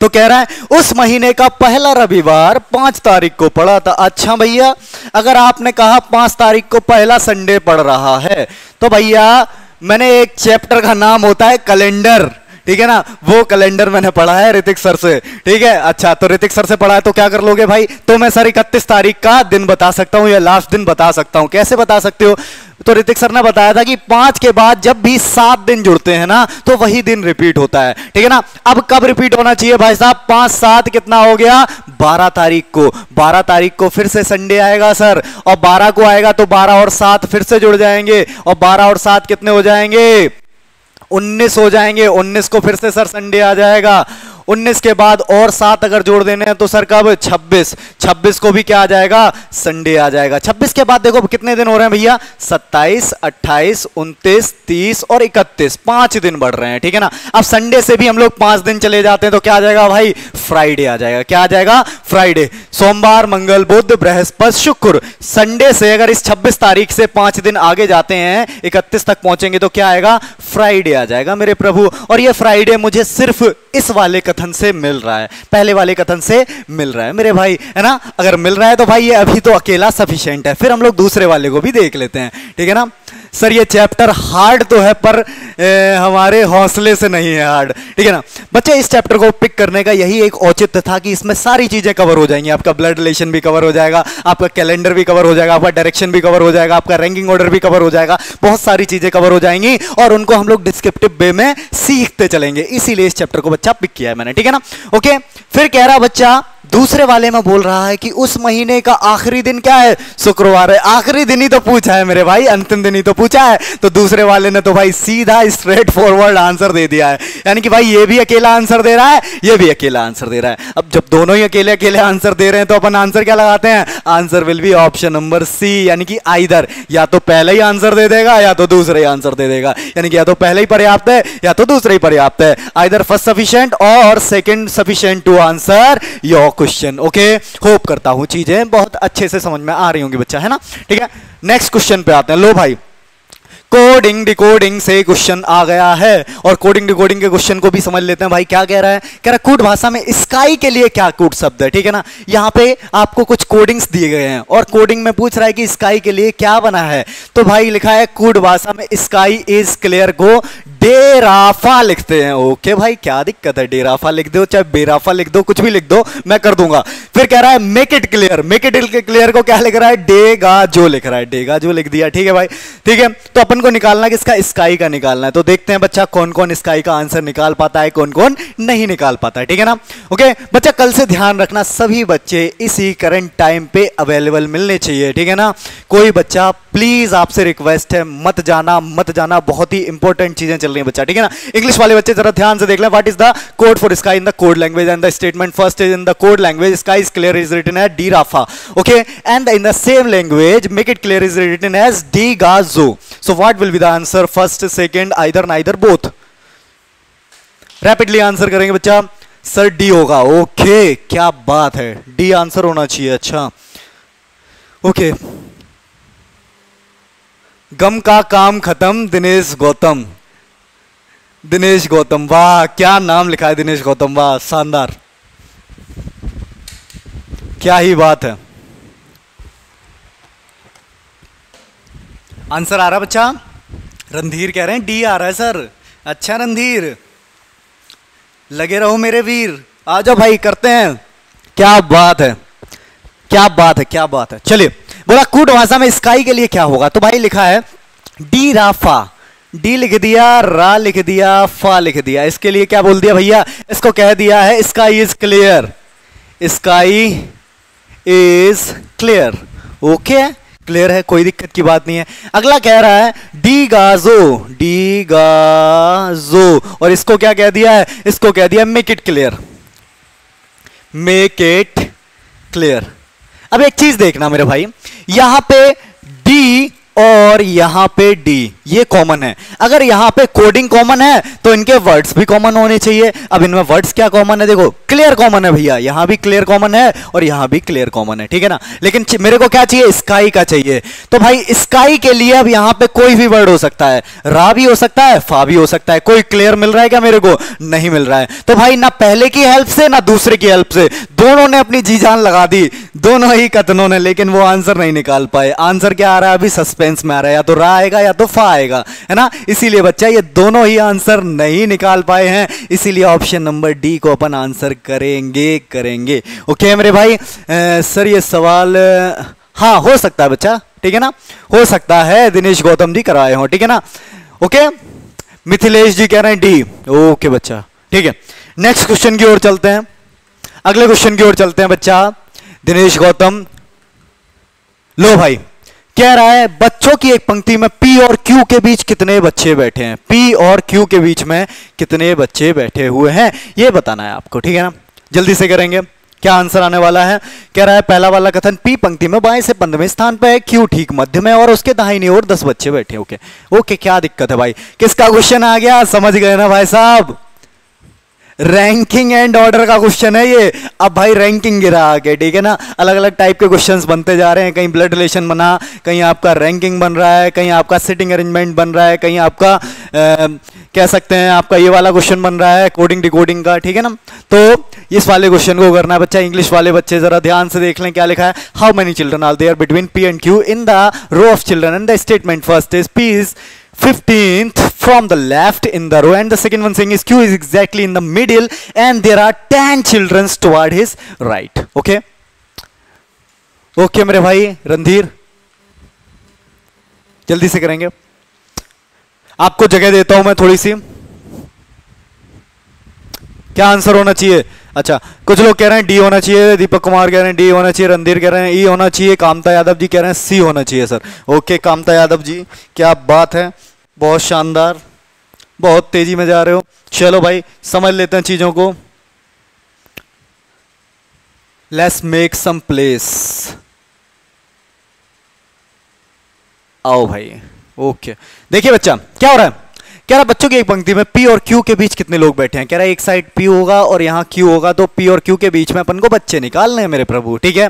तो कह रहा है उस महीने का पहला रविवार पांच तारीख को पड़ा था। अच्छा भैया अगर आपने कहा पांच तारीख को पहला संडे पड़ रहा है, तो भैया मैंने एक चैप्टर का नाम होता है कैलेंडर, ठीक है ना, वो कैलेंडर मैंने पढ़ा है ऋतिक सर से, ठीक है। अच्छा तो ऋतिक सर से पढ़ा है तो क्या कर लोगे भाई? तो मैं सर इकतीस तारीख का दिन बता सकता हूँ या लास्ट दिन बता सकता हूँ। कैसे बता सकते हो? तो ऋतिक सर ने बताया था कि पांच के बाद जब भी सात दिन जुड़ते हैं ना तो वही दिन रिपीट होता है, ठीक है ना। अब कब रिपीट होना चाहिए भाई साहब? पांच सात कितना हो गया? बारह तारीख को। बारह तारीख को फिर से संडे आएगा सर, और बारह को आएगा तो बारह और सात फिर से जुड़ जाएंगे, और बारह और सात कितने हो जाएंगे? उन्नीस हो जाएंगे। उन्नीस को फिर से सर संडे आ जाएगा। उन्नीस के बाद और सात अगर जोड़ देने हैं तो सर कब? छब्बीस। छब्बीस को भी क्या आ जाएगा? संडे आ जाएगा। छब्बीस के बाद देखो कितने दिन हो रहे हैं भैया? सत्ताईस, अट्ठाईस, उनतीस, तीस और इकतीस, पांच दिन बढ़ रहे हैं, ठीक है ना। अब संडे से भी हम लोग पांच दिन चले जाते हैं तो क्या आ जाएगा भाई? फ्राइडे आ जाएगा। क्या आ जाएगा? फ्राइडे। सोमवार, मंगल, बुध, बृहस्पति, शुक्र। संडे से अगर इस छब्बीस तारीख से पांच दिन आगे जाते हैं इकतीस तक पहुंचेंगे तो क्या आएगा? फ्राइडे आ जाएगा मेरे प्रभु। और यह फ्राइडे मुझे सिर्फ इस वाले कथन से मिल रहा है, पहले वाले कथन से मिल रहा है मेरे भाई, है ना। अगर मिल रहा है तो भाई ये अभी तो अकेला सफिशिएंट है, फिर हम लोग दूसरे वाले को भी देख लेते हैं, ठीक है ना। सर ये चैप्टर हार्ड तो है पर ए, हमारे हौसले से नहीं है हार्ड, ठीक है ना बच्चे। इस चैप्टर को पिक करने का यही एक औचित्य था कि इसमें सारी चीज़ें कवर हो जाएंगी। आपका ब्लड रिलेशन भी कवर हो जाएगा, आपका कैलेंडर भी कवर हो जाएगा, आपका डायरेक्शन भी कवर हो जाएगा, आपका रैंकिंग ऑर्डर भी कवर हो जाएगा, बहुत सारी चीज़ें कवर हो जाएंगी और उनको हम लोग डिस्क्रिप्टिव वे में सीखते चलेंगे। इसीलिए इस चैप्टर को बच्चा पिक किया है मैंने, ठीक है ना। ओके, फिर कह रहा बच्चा दूसरे वाले में बोल रहा है कि उस महीने का आखिरी दिन क्या है, शुक्रवार है। आखिरी दिन ही तो पूछा है मेरे भाई, अंतिम दिन ही तो पूछा है। तो दूसरे वाले ने तो भाई सीधा स्ट्रेट फॉरवर्ड आंसर दे दिया है, यानी कि भाई ये भी अकेला आंसर दे रहा है, ये भी अकेला आंसर दे रहा है। अब जब दोनों ही अकेले अकेले आंसर दे रहे हैं तो अपन आंसर क्या लगाते हैं, answer will be option number C, यानी कि आइदर या तो पहले ही आंसर दे देगा या तो दूसरे ही आंसर दे देगा, यानी कि या तो पहले ही पर्याप्त है या तो दूसरे ही पर्याप्त है। आइदर फर्स्ट सफिशिएंट और second sufficient to answer your question. Okay, hope करता हूं चीजें बहुत अच्छे से समझ में आ रही होंगी बच्चा, है ना, ठीक है। नेक्स्ट क्वेश्चन पे आते हैं। लो भाई, कोडिंग डिकोडिंग से क्वेश्चन आ गया है और कोडिंग डिकोडिंग के क्वेश्चन को भी समझ लेते हैं। भाई क्या कह रहा है, कह रहा है कूट भाषा में स्काई के लिए क्या कूट शब्द है, ठीक है ना। यहाँ पे आपको कुछ कोडिंग्स दिए गए हैं और कोडिंग में पूछ रहा है कि स्काई के लिए क्या बना है। तो भाई लिखा है कूट भाषा में स्काई इज क्लियर को डेराफा लिखते हैं। ओके भाई, क्या दिक्कत है, डेराफा लिख दो चाहे बेराफा लिख दो, कुछ भी लिख दो मैं कर दूंगा। फिर कह रहा है make it clear, make it clear को क्या लिख रहा है, डेगा जो लिख रहा है, डेगा जो लिख दिया, ठीक है भाई, ठीक है। तो अपन को निकालना है किसका, स्काई का निकालना है। तो देखते हैं बच्चा कौन कौन स्काई का आंसर निकाल पाता है, कौन कौन नहीं निकाल पाता है, ठीक है ना। ओके बच्चा, कल से ध्यान रखना सभी बच्चे इसी करंट टाइम पे अवेलेबल मिलने चाहिए, ठीक है ना। कोई बच्चा प्लीज आपसे रिक्वेस्ट है मत जाना मत जाना, बहुत ही इंपॉर्टेंट चीजें चल रही है बच्चा, ठीक है ना। इंग्लिश वाले बच्चे जरा ध्यान से देख लें, what is the code for sky in the code language and the statement first is in the code language sky is clear is written as डीराफा, okay, and in the same language make it clear is written as डीगाजो। So What will be the answer? First, second, either, neither, both. Rapidly answer करेंगे बच्चा। Sir D होगा, okay okay, क्या बात है, D answer होना चाहिए। अच्छा ओके okay. गम का काम खत्म, दिनेश गौतम, दिनेश गौतम, वाह क्या नाम लिखा है दिनेश गौतम, वाह शानदार, क्या ही बात है। आंसर आ रहा बच्चा, रणधीर कह रहे हैं डी आ रहा है सर। अच्छा रणधीर, लगे रहो मेरे वीर, आ जाओ भाई करते हैं, क्या बात है क्या बात है क्या बात है। चलिए, बोला कूट भाषा में स्काई के लिए क्या होगा, तो भाई लिखा है डी राफा, डी लिख दिया, रा लिख दिया, फा लिख दिया, इसके लिए क्या बोल दिया भैया, इसको कह दिया है sky is clear, sky is clear, okay clear है, कोई दिक्कत की बात नहीं है। अगला कह रहा है डी गाजो, डी गाजो, और इसको क्या कह दिया है, इसको कह दिया make it clear, make it clear. अब एक चीज देखना मेरे भाई, यहां पे डी और यहां पे डी ये कॉमन है। अगर यहां पे कोडिंग कॉमन है तो इनके वर्ड्स भी कॉमन होने चाहिए। अब इनमें वर्ड्स क्या कॉमन है, देखो क्लियर कॉमन है भैया, यहां भी क्लियर कॉमन है और यहां भी क्लियर कॉमन है, ठीक है ना। लेकिन मेरे को क्या चाहिए, स्काई का चाहिए। तो भाई स्काई के लिए अब यहां पे कोई भी वर्ड हो सकता है, रा भी हो सकता है, फा भी हो सकता है। कोई क्लियर मिल रहा है क्या मेरे को, नहीं मिल रहा है। तो भाई ना पहले की हेल्प से ना दूसरे की हेल्प से, दोनों ने अपनी जी जान लगा दी, दोनों ही कथनों ने, लेकिन वो आंसर नहीं निकाल पाए। आंसर क्या आ रहा है, अभी सस्पेंस में आ रहा है, या तो रा आएगा या तो फा आएगा, है ना। इसीलिए बच्चा ये दोनों ही आंसर नहीं निकाल पाए हैं, इसीलिए ऑप्शन नंबर डी को अपन आंसर करेंगे करेंगे ओके मेरे भाई। आ, सर ये सवाल हाँ हो सकता है बच्चा, ठीक है ना, हो सकता है दिनेश गौतम जी कराए हो, ठीक है ना। ओके, मिथिलेश जी कह रहे हैं डी, ओके बच्चा ठीक है। नेक्स्ट क्वेश्चन की ओर चलते हैं, अगले क्वेश्चन की ओर चलते हैं बच्चा। दिनेश गौतम, लो भाई कह रहा है बच्चों की एक पंक्ति में पी और क्यू के बीच कितने बच्चे बैठे हैं, पी और क्यू के बीच में कितने बच्चे बैठे हुए हैं ये बताना है आपको, ठीक है ना। जल्दी से करेंगे, क्या आंसर आने वाला है। कह रहा है पहला वाला कथन, पी पंक्ति में बाएं से पंद्रहवें स्थान पर है, क्यू ठीक मध्य में और उसके दाहिनी ओर दस बच्चे बैठे। ओके ओके, क्या दिक्कत है भाई, किसका क्वेश्चन आ गया, समझ गए ना भाई साहब, रैंकिंग एंड ऑर्डर का क्वेश्चन है ये। अब भाई रैंकिंग गिरा आगे, ठीक है ना। अलग अलग टाइप के क्वेश्चंस बनते जा रहे हैं, कहीं ब्लड रिलेशन बना, कहीं आपका रैंकिंग बन रहा है, कहीं आपका सिटिंग अरेंजमेंट बन रहा है, कहीं आपका कह सकते हैं आपका ये वाला क्वेश्चन बन रहा है कोडिंग डिकोडिंग का, ठीक है ना। तो इस वाले क्वेश्चन को करना है बच्चा, इंग्लिश वाले बच्चे जरा ध्यान से देख लें क्या लिखा है। How many children are there between P and Q in the row of children and the statement first is P is fifteenth from the left in the row and the second one saying is Q is exactly in the middle and there are ten children toward his right. Okay, okay मेरे भाई रणधीर जल्दी से करेंगे, आपको जगह देता हूं मैं थोड़ी सी। क्या आंसर होना चाहिए? अच्छा कुछ लोग कह रहे हैं डी होना चाहिए, दीपक कुमार कह रहे हैं डी होना चाहिए, रणधीर कह रहे हैं ई होना चाहिए, कामता यादव जी कह रहे हैं सी होना चाहिए सर। ओके कामता यादव जी क्या बात है, बहुत शानदार, बहुत तेजी में जा रहे हो। चलो भाई समझ लेते हैं चीज़ों को। Let's make some place. आओ भाई ओके, देखिए बच्चा क्या हो रहा है। कह रहा बच्चों की एक पंक्ति में पी और क्यू के बीच कितने लोग बैठे हैं। कह रहा एक साइड पी होगा और यहाँ क्यू होगा, तो पी और क्यू के बीच में अपन को बच्चे निकालने हैं मेरे प्रभु, ठीक है।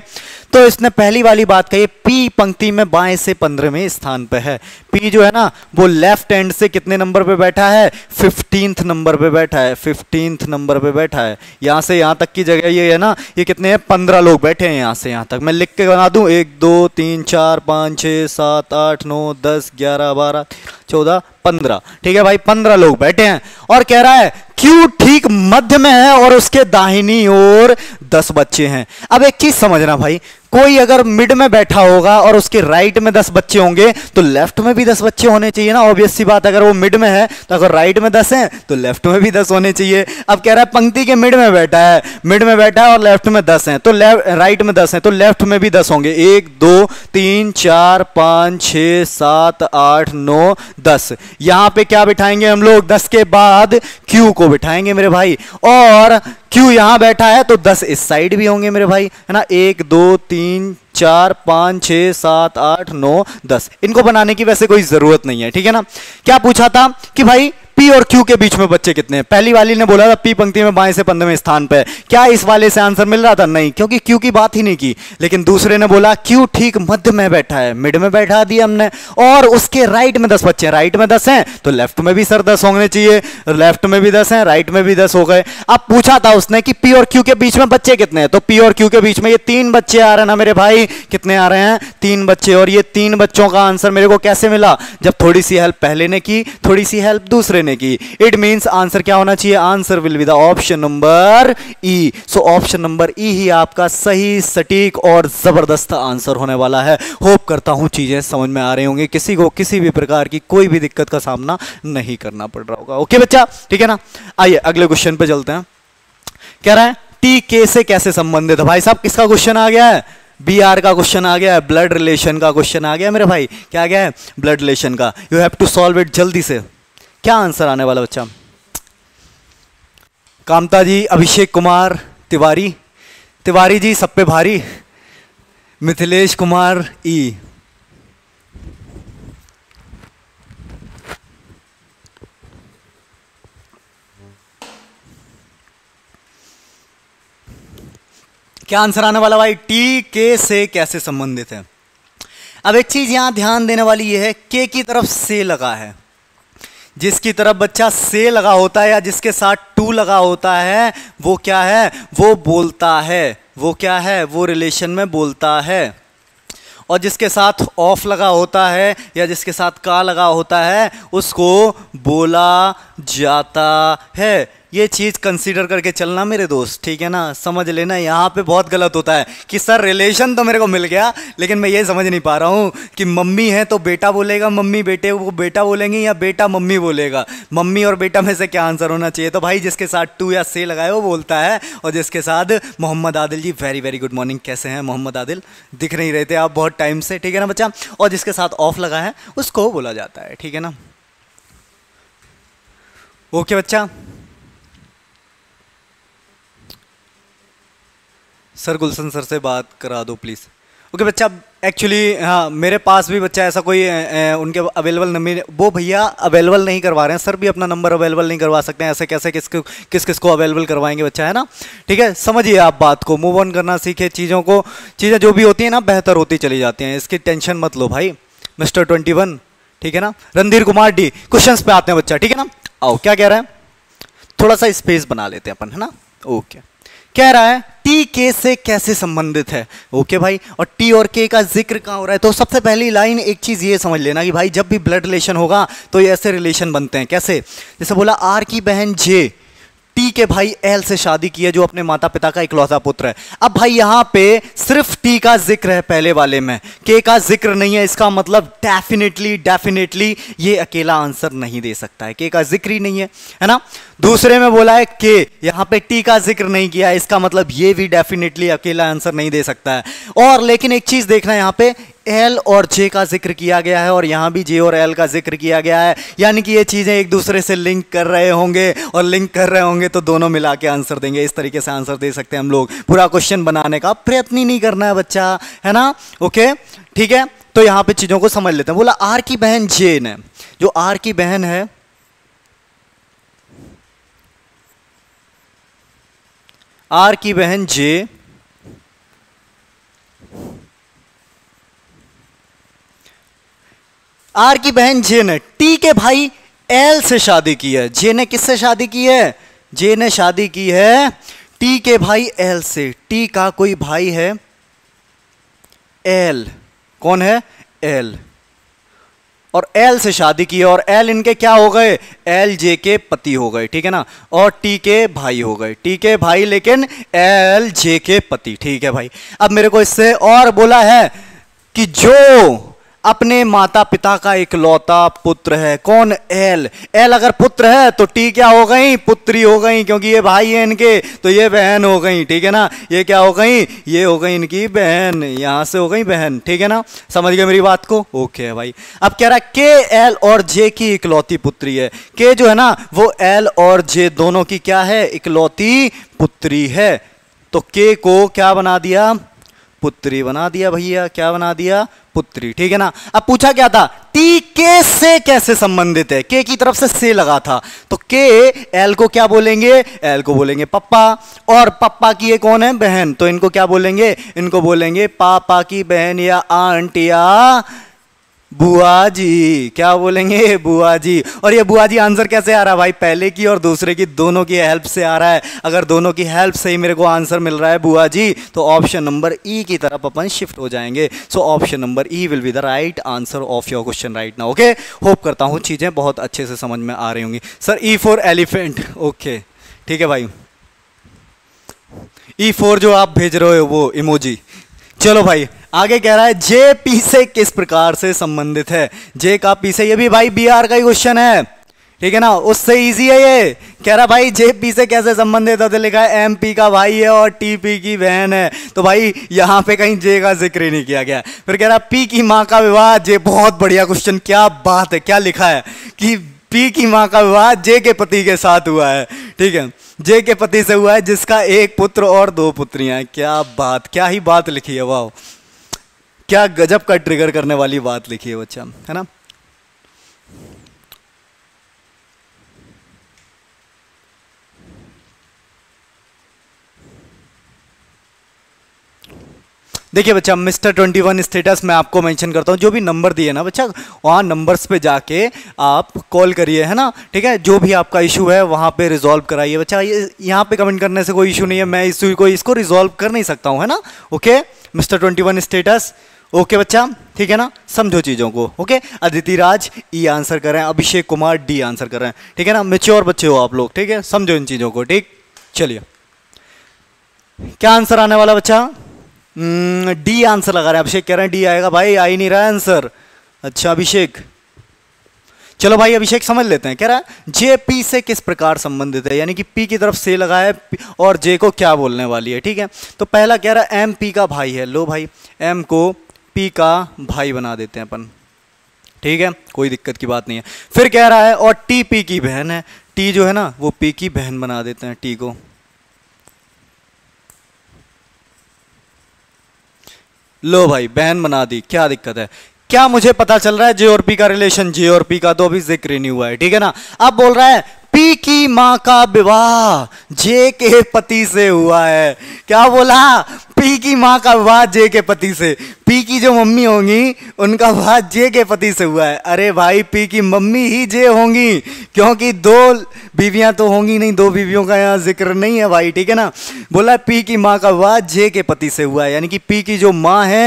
तो इसने पहली वाली बात कही, पी पंक्ति में बाएं से पंद्रहवें स्थान पे है। पी जो है ना वो लेफ्ट हैंड से कितने नंबर पे बैठा है, फिफ्टींथ नंबर पे बैठा है, फिफ्टींथ नंबर पे बैठा है। यहाँ से यहाँ तक की जगह ये है ना, ये कितने हैं, पंद्रह लोग बैठे हैं यहाँ से यहाँ तक। मैं लिख के बना दूँ, एक दो तीन चार पाँच छः सात आठ नौ दस ग्यारह बारह चौदह पंद्रह, ठीक है भाई पंद्रह लोग बैठे हैं। और कह रहा है क्यू ठीक मध्य में है और उसके दाहिनी ओर दस बच्चे हैं। अब एक चीज समझना भाई, कोई अगर मिड में बैठा होगा और उसके राइट में दस बच्चे होंगे तो लेफ्ट में भी दस बच्चे होने चाहिए ना, ऑब्वियस सी बात। अगर वो मिड में है तो अगर राइट में दस हैं तो लेफ्ट में भी दस होने चाहिए। अब कह रहा है पंक्ति के मिड में बैठा है, मिड में बैठा है और लेफ्ट में दस हैं, तो राइट में दस हैं तो लेफ्ट में भी दस होंगे, एक दो तीन चार पाँच छः सात आठ नौ दस। यहाँ पे क्या बिठाएंगे हम लोग, दस के बाद क्यू को बिठाएंगे मेरे भाई, और क्यू यहाँ बैठा है तो दस इस साइड भी होंगे मेरे भाई, है ना। एक दो तीन चार पाँच छः सात आठ नौ दस, इनको बनाने की वैसे कोई ज़रूरत नहीं है, ठीक है ना। क्या पूछा था कि भाई पी और क्यू के बीच में बच्चे कितने हैं। पहली वाली ने बोला था पी पंक्ति में बाएं से पंद्रहवें स्थान पे है। क्या इस वाले से आंसर मिल रहा था? नहीं, क्योंकि क्यू की बात ही नहीं की। लेकिन दूसरे ने बोला क्यू ठीक मध्य में बैठा है, मिड में बैठा दिया हमने, और उसके राइट में दस बच्चे हैं। राइट में दस हैं तो लेफ्ट में भी सर दस होने चाहिए, लेफ्ट में भी दस हैं राइट में भी दस हो गए। अब पूछा था उसने कि पी और क्यू के बीच में बच्चे कितने हैं, तो पी और क्यू के बीच में ये तीन बच्चे आ रहे हैं ना मेरे भाई, कितने आ रहे हैं, तीन बच्चे। और ये तीन बच्चों का आंसर मेरे को कैसे मिला, जब थोड़ी सी हेल्प पहले ने की, थोड़ी सी हेल्प दूसरे की। इट मींस आंसर क्या होना चाहिए, answer will be the option number E. So option number E ही आपका सही सटीक और जबरदस्त आंसर होने वाला है। होप करता हूं चीजें समझ में आ रही होंगी, किसी को किसी भी प्रकार की कोई भी दिक्कत का सामना नहीं करना पड़ रहा होगा। ओके बच्चा, ठीक है ना। आइए अगले क्वेश्चन पे चलते हैं। कह रहा है टी के से कैसे संबंधित है। भाई साहब किसका क्वेश्चन आ गया है, बी आर का क्वेश्चन आ गया है, ब्लड रिलेशन का क्वेश्चन आ गया मेरे भाई। क्या आ गया है, ब्लड रिलेशन का। You have to solve it जल्दी से। क्या आंसर आने वाला बच्चा, कामता जी, अभिषेक कुमार तिवारी, तिवारी जी सब पे भारी, मिथिलेश कुमार ई। क्या आंसर आने वाला भाई, टी के से कैसे संबंधित है। अब एक चीज यहां ध्यान देने वाली यह है, के की तरफ से लगा है, जिसकी तरफ बच्चा से लगा होता है या जिसके साथ टू लगा होता है वो क्या है, वो बोलता है, वो क्या है, वो रिलेशन में बोलता है। और जिसके साथ ऑफ लगा होता है या जिसके साथ का लगा होता है उसको बोला जाता है। ये चीज़ कंसीडर करके चलना मेरे दोस्त, ठीक है ना, समझ लेना। यहाँ पे बहुत गलत होता है कि सर रिलेशन तो मेरे को मिल गया लेकिन मैं ये समझ नहीं पा रहा हूँ कि मम्मी है तो बेटा बोलेगा, मम्मी बेटे वो बेटा बोलेंगे या बेटा मम्मी बोलेगा, मम्मी और बेटा में से क्या आंसर होना चाहिए। तो भाई जिसके साथ टू या से लगाए वो बोलता है, और जिसके साथ Mohammad Adil ji very very good morning, कैसे हैं मोहम्मद आदिल, दिख नहीं रहे थे आप बहुत टाइम से, ठीक है ना बच्चा। और जिसके साथ ऑफ लगा है उसको बोला जाता है, ठीक है ना। ओके बच्चा, सर गुलशन सर से बात करा दो प्लीज़। ओके बच्चा, एक्चुअली हाँ मेरे पास भी बच्चा ऐसा कोई ए, उनके अवेलेबल नहीं, वो भैया अवेलेबल नहीं करवा रहे हैं, सर भी अपना नंबर अवेलेबल नहीं करवा सकते हैं, ऐसे कैसे किस किस किस को अवेलेबल करवाएंगे बच्चा, है ना। ठीक है, समझिए आप बात को, मूव ऑन करना सीखे, चीज़ों को, चीज़ें जो भी होती हैं ना बेहतर होती चली जाती हैं, इसकी टेंशन मत लो भाई। मिस्टर ट्वेंटी वन ठीक है ना, रणधीर कुमार डी। क्वेश्चंस पे आते हैं बच्चा, ठीक है ना। आओ क्या कह रहा है, थोड़ा सा स्पेस बना लेते हैं अपन, है ना। ओके, कह रहा है टी के से कैसे संबंधित है। ओके भाई, और टी और के का जिक्र कहाँ हो रहा है। तो सबसे पहली लाइन, एक चीज ये समझ लेना कि भाई जब भी ब्लड रिलेशन होगा तो ये ऐसे रिलेशन बनते हैं। कैसे, जैसे बोला आर की बहन जे, टी के भाई एल से शादी की है जो अपने माता पिता का इकलौता पुत्र है। अब भाई यहां पे सिर्फ टी का जिक्र है पहले वाले में, के का जिक्र नहीं है। इसका मतलब डेफिनेटली डेफिनेटली ये अकेला आंसर नहीं दे सकता है, के का जिक्र ही नहीं है, है ना। दूसरे में बोला है के, यहां पे टी का जिक्र नहीं किया है, इसका मतलब ये भी डेफिनेटली अकेला आंसर नहीं दे सकता है। और लेकिन एक चीज देखना, यहाँ पे एल और जे का जिक्र किया गया है और यहाँ भी जे और एल का जिक्र किया गया है, यानी कि ये चीज़ें एक दूसरे से लिंक कर रहे होंगे और लिंक कर रहे होंगे तो दोनों मिला के आंसर देंगे। इस तरीके से आंसर दे सकते हैं हम लोग। पूरा क्वेश्चन बनाने का प्रयत्न ही नहीं करना है बच्चा, है ना। ओके ठीक है, तो यहाँ पे चीज़ों को समझ लेते हैं। बोला आर की बहन जे ने, जो आर की बहन है आर की बहन जे आर की बहन जे ने टी के भाई एल से शादी की है। जे ने किससे शादी की है, जे ने शादी की है टी के भाई एल से। टी का कोई भाई है एल, कौन है एल, और एल से शादी की है और एल इनके क्या हो गए, एल जे के पति हो गए, ठीक है ना, और टी के भाई हो गए। टी के भाई लेकिन एल जे के पति, ठीक है भाई। अब मेरे को इससे और बोला है कि जो अपने माता पिता का इकलौता पुत्र है, कौन एल, एल अगर पुत्र है तो टी क्या हो गई, पुत्री हो गई, क्योंकि ये भाई है इनके तो ये बहन हो गई, ठीक है ना। ये क्या हो गई, ये हो गई इनकी बहन, यहाँ से हो गई बहन, ठीक है ना। समझ गए मेरी बात को, ओके है भाई। अब कह रहा है के एल और जे की इकलौती पुत्री है। के जो है ना वो एल और जे दोनों की क्या है, इकलौती पुत्री है। तो के को क्या बना दिया, पुत्री बना दिया भैया, क्या बना दिया, पुत्री, ठीक है ना। अब पूछा क्या था, टी के से कैसे संबंधित है, के की तरफ से से लगा था तो के एल को क्या बोलेंगे, एल को बोलेंगे पप्पा, और पप्पा की ये कौन है, बहन, तो इनको क्या बोलेंगे, इनको बोलेंगे पापा की बहन या आंट या बुआ जी, क्या बोलेंगे, बुआ जी। और ये बुआ जी आंसर कैसे आ रहा है भाई, पहले की और दूसरे की दोनों की हेल्प से आ रहा है। अगर दोनों की हेल्प से ही मेरे को आंसर मिल रहा है बुआ जी तो ऑप्शन नंबर ई की तरफ अपन शिफ्ट हो जाएंगे। So option number E will be the right answer of your question right now. Okay, hope करता हूँ चीज़ें बहुत अच्छे से समझ में आ रही होंगी। Sir E for elephant, okay ठीक है भाई, ई फॉर जो आप भेज रहे हो वो इमोजी। चलो भाई आगे, कह रहा है जे पी से किस प्रकार से संबंधित है। जे का पी से, ये भी भाई बी आर का ही क्वेश्चन है, ठीक है ना, उससे इजी है ये। कह रहा भाई जे पी से कैसे संबंधित है, तो लिखा है एम पी का भाई है और टी पी की बहन है, तो भाई यहाँ पे कहीं जे का जिक्र ही नहीं किया गया। फिर कह रहा पी की माँ का विवाह जे, बहुत बढ़िया क्वेश्चन, क्या बात है, क्या लिखा है कि पी की माँ का विवाह जे के पति के साथ हुआ है, ठीक है, जे के पति से हुआ है जिसका एक पुत्र और दो पुत्रियां हैं। क्या बात, क्या ही बात लिखी है, वाह, क्या गजब का ट्रिगर करने वाली बात लिखी है बच्चा, है ना। देखिए बच्चा, मिस्टर ट्वेंटी वन स्टेटस मैं आपको मेंशन करता हूँ, जो भी नंबर दिए ना बच्चा वहाँ नंबर्स पे जाके आप कॉल करिए, है ना, ठीक है। जो भी आपका इशू है वहाँ पे रिजॉल्व कराइए बच्चा, ये यहाँ पे कमेंट करने से कोई इशू नहीं है, मैं इशू को इसको रिजॉल्व कर नहीं सकता हूँ, है ना। Okay mister twenty one status, okay बच्चा, ठीक है ना, समझो चीज़ों को। Okay, Aditi Raj E answer कर रहे हैं, अभिषेक कुमार डी आंसर कर रहे हैं, ठीक है ना, मेच्योर बच्चे हो आप लोग, ठीक है, समझो इन चीज़ों को। ठीक, चलिए क्या आंसर आने वाला बच्चा, डी आंसर लगा रहे हैं, अभिषेक कह रहे हैं डी आएगा भाई, आ ही नहीं रहा आंसर। अच्छा अभिषेक, चलो भाई अभिषेक समझ लेते हैं। कह रहा है जे पी से किस प्रकार संबंधित है, यानी कि पी की तरफ से लगा है और जे को क्या बोलने वाली है, ठीक है। तो पहला कह रहा है एम पी का भाई है, लो भाई एम को पी का भाई बना देते हैं अपन, ठीक है, कोई दिक्कत की बात नहीं है। फिर कह रहा है और टी पी की बहन है, टी जो है ना वो पी की बहन बना देते हैं, टी को लो भाई बहन बना दी, क्या दिक्कत है। क्या मुझे पता चल रहा है जे और पी का रिलेशन, जे और पी का तो अभी जिक्र ही नहीं हुआ है, ठीक है ना। अब बोल रहा है बेटी की मां का विवाह जे के पति से हुआ है। क्या बोला? पी की मां का विवाह जे के पति से। पी की जो मम्मी होंगी उनका विवाह जे के पति से हुआ है। अरे भाई पी की मम्मी ही जे होंगी, क्योंकि दो बीवियां तो होंगी नहीं, दो बीवियों का यहाँ जिक्र नहीं है भाई, ठीक है ना। बोला पी की मां का विवाह जे के पति से हुआ है, यानी कि पी की जो माँ है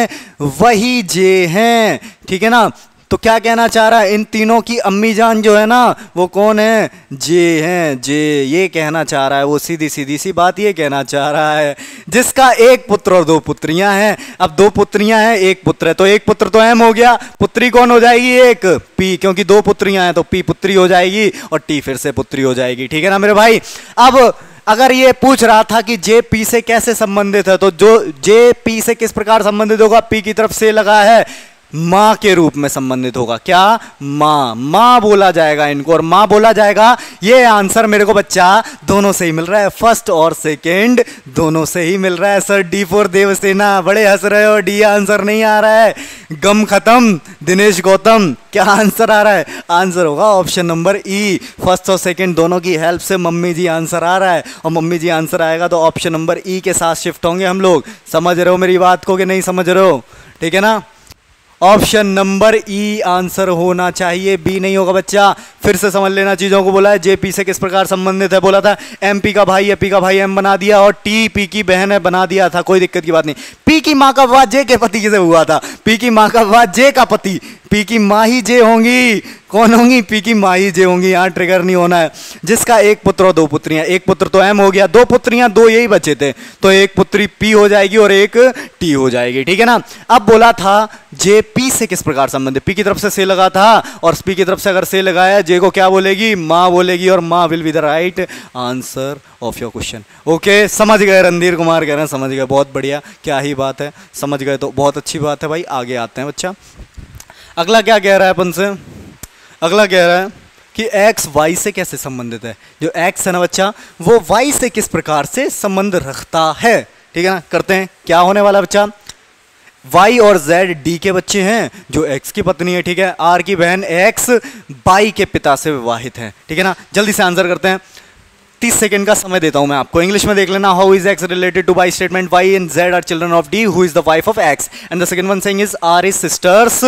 वही जे हैं, ठीक है ना। तो क्या कहना चाह रहा है, इन तीनों की अम्मी जान जो है ना वो कौन है? जे हैं, जे। ये कहना चाह रहा है वो, सीधी सीधी सी बात ये कहना चाह रहा है। जिसका एक पुत्र और दो पुत्रियां हैं। अब दो पुत्रियां हैं, एक पुत्र है, तो एक पुत्र तो एम हो गया, पुत्री कौन हो जाएगी? एक पी, क्योंकि दो पुत्रियां हैं तो पी पुत्री हो जाएगी और टी फिर से पुत्री हो जाएगी, ठीक है ना मेरे भाई। अब अगर ये पूछ रहा था कि जे पी से कैसे संबंधित है, तो जो जे पी से किस प्रकार संबंधित होगा? पी की तरफ से लगा है, माँ के रूप में संबंधित होगा। क्या? माँ, माँ बोला जाएगा इनको और माँ बोला जाएगा। ये आंसर मेरे को बच्चा दोनों से ही मिल रहा है, फर्स्ट और सेकंड दोनों से ही मिल रहा है। सर डी फोर देवसेना, बड़े हंस रहे हो, डी आंसर नहीं आ रहा है, गम खत्म। दिनेश गौतम, क्या आंसर आ रहा है? आंसर होगा ऑप्शन नंबर ई, फर्स्ट और सेकंड दोनों की हेल्प से मम्मी जी आंसर आ रहा है, और मम्मी जी आंसर आएगा तो ऑप्शन नंबर ई के साथ शिफ्ट होंगे हम लोग। समझ रहे हो मेरी बात को कि नहीं समझ रहे हो? ठीक है ना, ऑप्शन नंबर ई आंसर होना चाहिए, बी नहीं होगा बच्चा। फिर से समझ लेना चीज़ों को। बोला है जेपी से किस प्रकार संबंधित है, बोला था एमपी का भाई है, पी का भाई एम बना दिया, और टी पी की बहन है बना दिया था, कोई दिक्कत की बात नहीं। पी की माँ का विवाह जे के पति से हुआ था, पी की माँ का विवाह जे का पति, पी की माँ ही जे होंगी। कौन होंगी? पी की माँ ही जे होंगी, यहाँ ट्रिगर नहीं होना है। जिसका एक पुत्र और दो पुत्रियाँ, एक पुत्र तो एम हो गया, दो पुत्रियाँ, दो यही बचे थे, तो एक पुत्री पी हो जाएगी और एक टी हो जाएगी, ठीक है ना। अब बोला था जे पी से किस प्रकार संबंधित, पी की तरफ से से लगा था, और पी की तरफ से अगर से लगाया जे को क्या बोलेगी? माँ बोलेगी, और माँ will be the right answer of your question. Okay, समझ गए? रणधीर कुमार कह रहे हैं समझ गए, बहुत बढ़िया, क्या ही बात है, समझ गए तो बहुत अच्छी बात है भाई। आगे आते हैं बच्चा, अगला क्या कह रहा है अपन से? अगला कह रहा है कि एक्स वाई से कैसे संबंधित है। जो एक्स है ना बच्चा, वो वाई से किस प्रकार से संबंध रखता है, ठीक है ना। करते हैं क्या होने वाला बच्चा, वाई और जेड डी के बच्चे हैं जो एक्स की पत्नी है, ठीक है। आर की बहन एक्स वाई के पिता से विवाहित है, ठीक है ना। जल्दी से आंसर करते हैं, तीस सेकंड का समय देता हूं मैं आपको। इंग्लिश में देख लेना, how is X related to Y statement, Y and Z are children of D who is the wife of X, and the second one saying is R is sisters,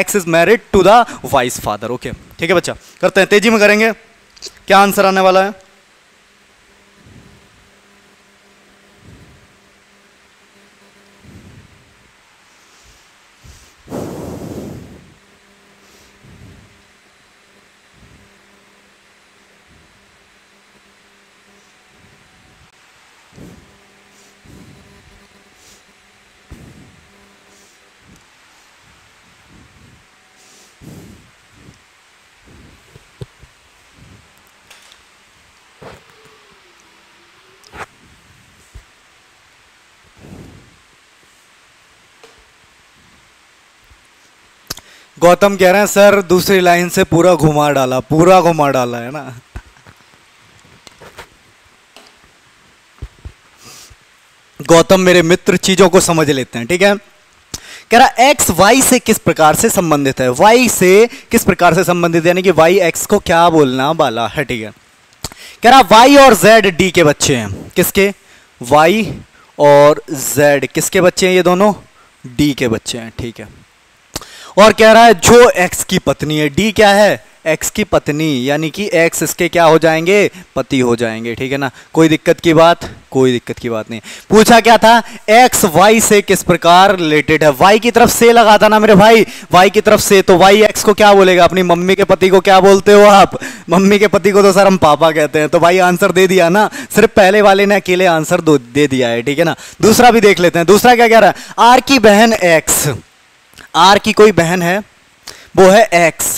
X is married to the Y's father. Okay ठीक है बच्चा, करते हैं, तेजी में करेंगे। क्या answer आने वाला है? गौतम कह रहे हैं सर दूसरी लाइन से पूरा घुमा डाला, पूरा घुमा डाला है ना। गौतम मेरे मित्र, चीजों को समझ लेते हैं, ठीक है। कह रहा एक्स वाई से किस प्रकार से संबंधित है, वाई से किस प्रकार से संबंधित, यानी कि वाई एक्स को क्या बोलना वाला है, ठीक है। कह रहा वाई और जेड डी के बच्चे हैं, किसके? वाई और जेड किसके बच्चे हैं? ये दोनों डी के बच्चे हैं, ठीक है। और कह रहा है जो एक्स की पत्नी है, डी क्या है? एक्स की पत्नी, यानी कि एक्स इसके क्या हो जाएंगे? पति हो जाएंगे, ठीक है ना। कोई दिक्कत की बात, कोई दिक्कत की बात नहीं। पूछा क्या था? एक्स वाई से किस प्रकार रिलेटेड है। वाई की तरफ से लगा था ना मेरे भाई, वाई की तरफ से, तो वाई एक्स को क्या बोलेगा? अपनी मम्मी के पति को क्या बोलते हो आप? मम्मी के पति को तो सर हम पापा कहते हैं। तो भाई आंसर दे दिया ना, सिर्फ पहले वाले ने अकेले आंसर दे दिया है, ठीक है ना। दूसरा भी देख लेते हैं, दूसरा क्या कह रहा है? आर की बहन एक्स, आर की कोई बहन है, वो है एक्स,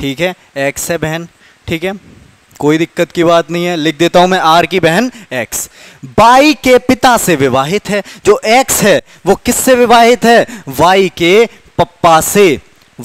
ठीक है, एक्स है बहन, ठीक है, कोई दिक्कत की बात नहीं है। लिख देता हूं मैं, आर की बहन एक्स वाई के पिता से विवाहित है। जो एक्स है वो किससे विवाहित है? वाई के पप्पा से,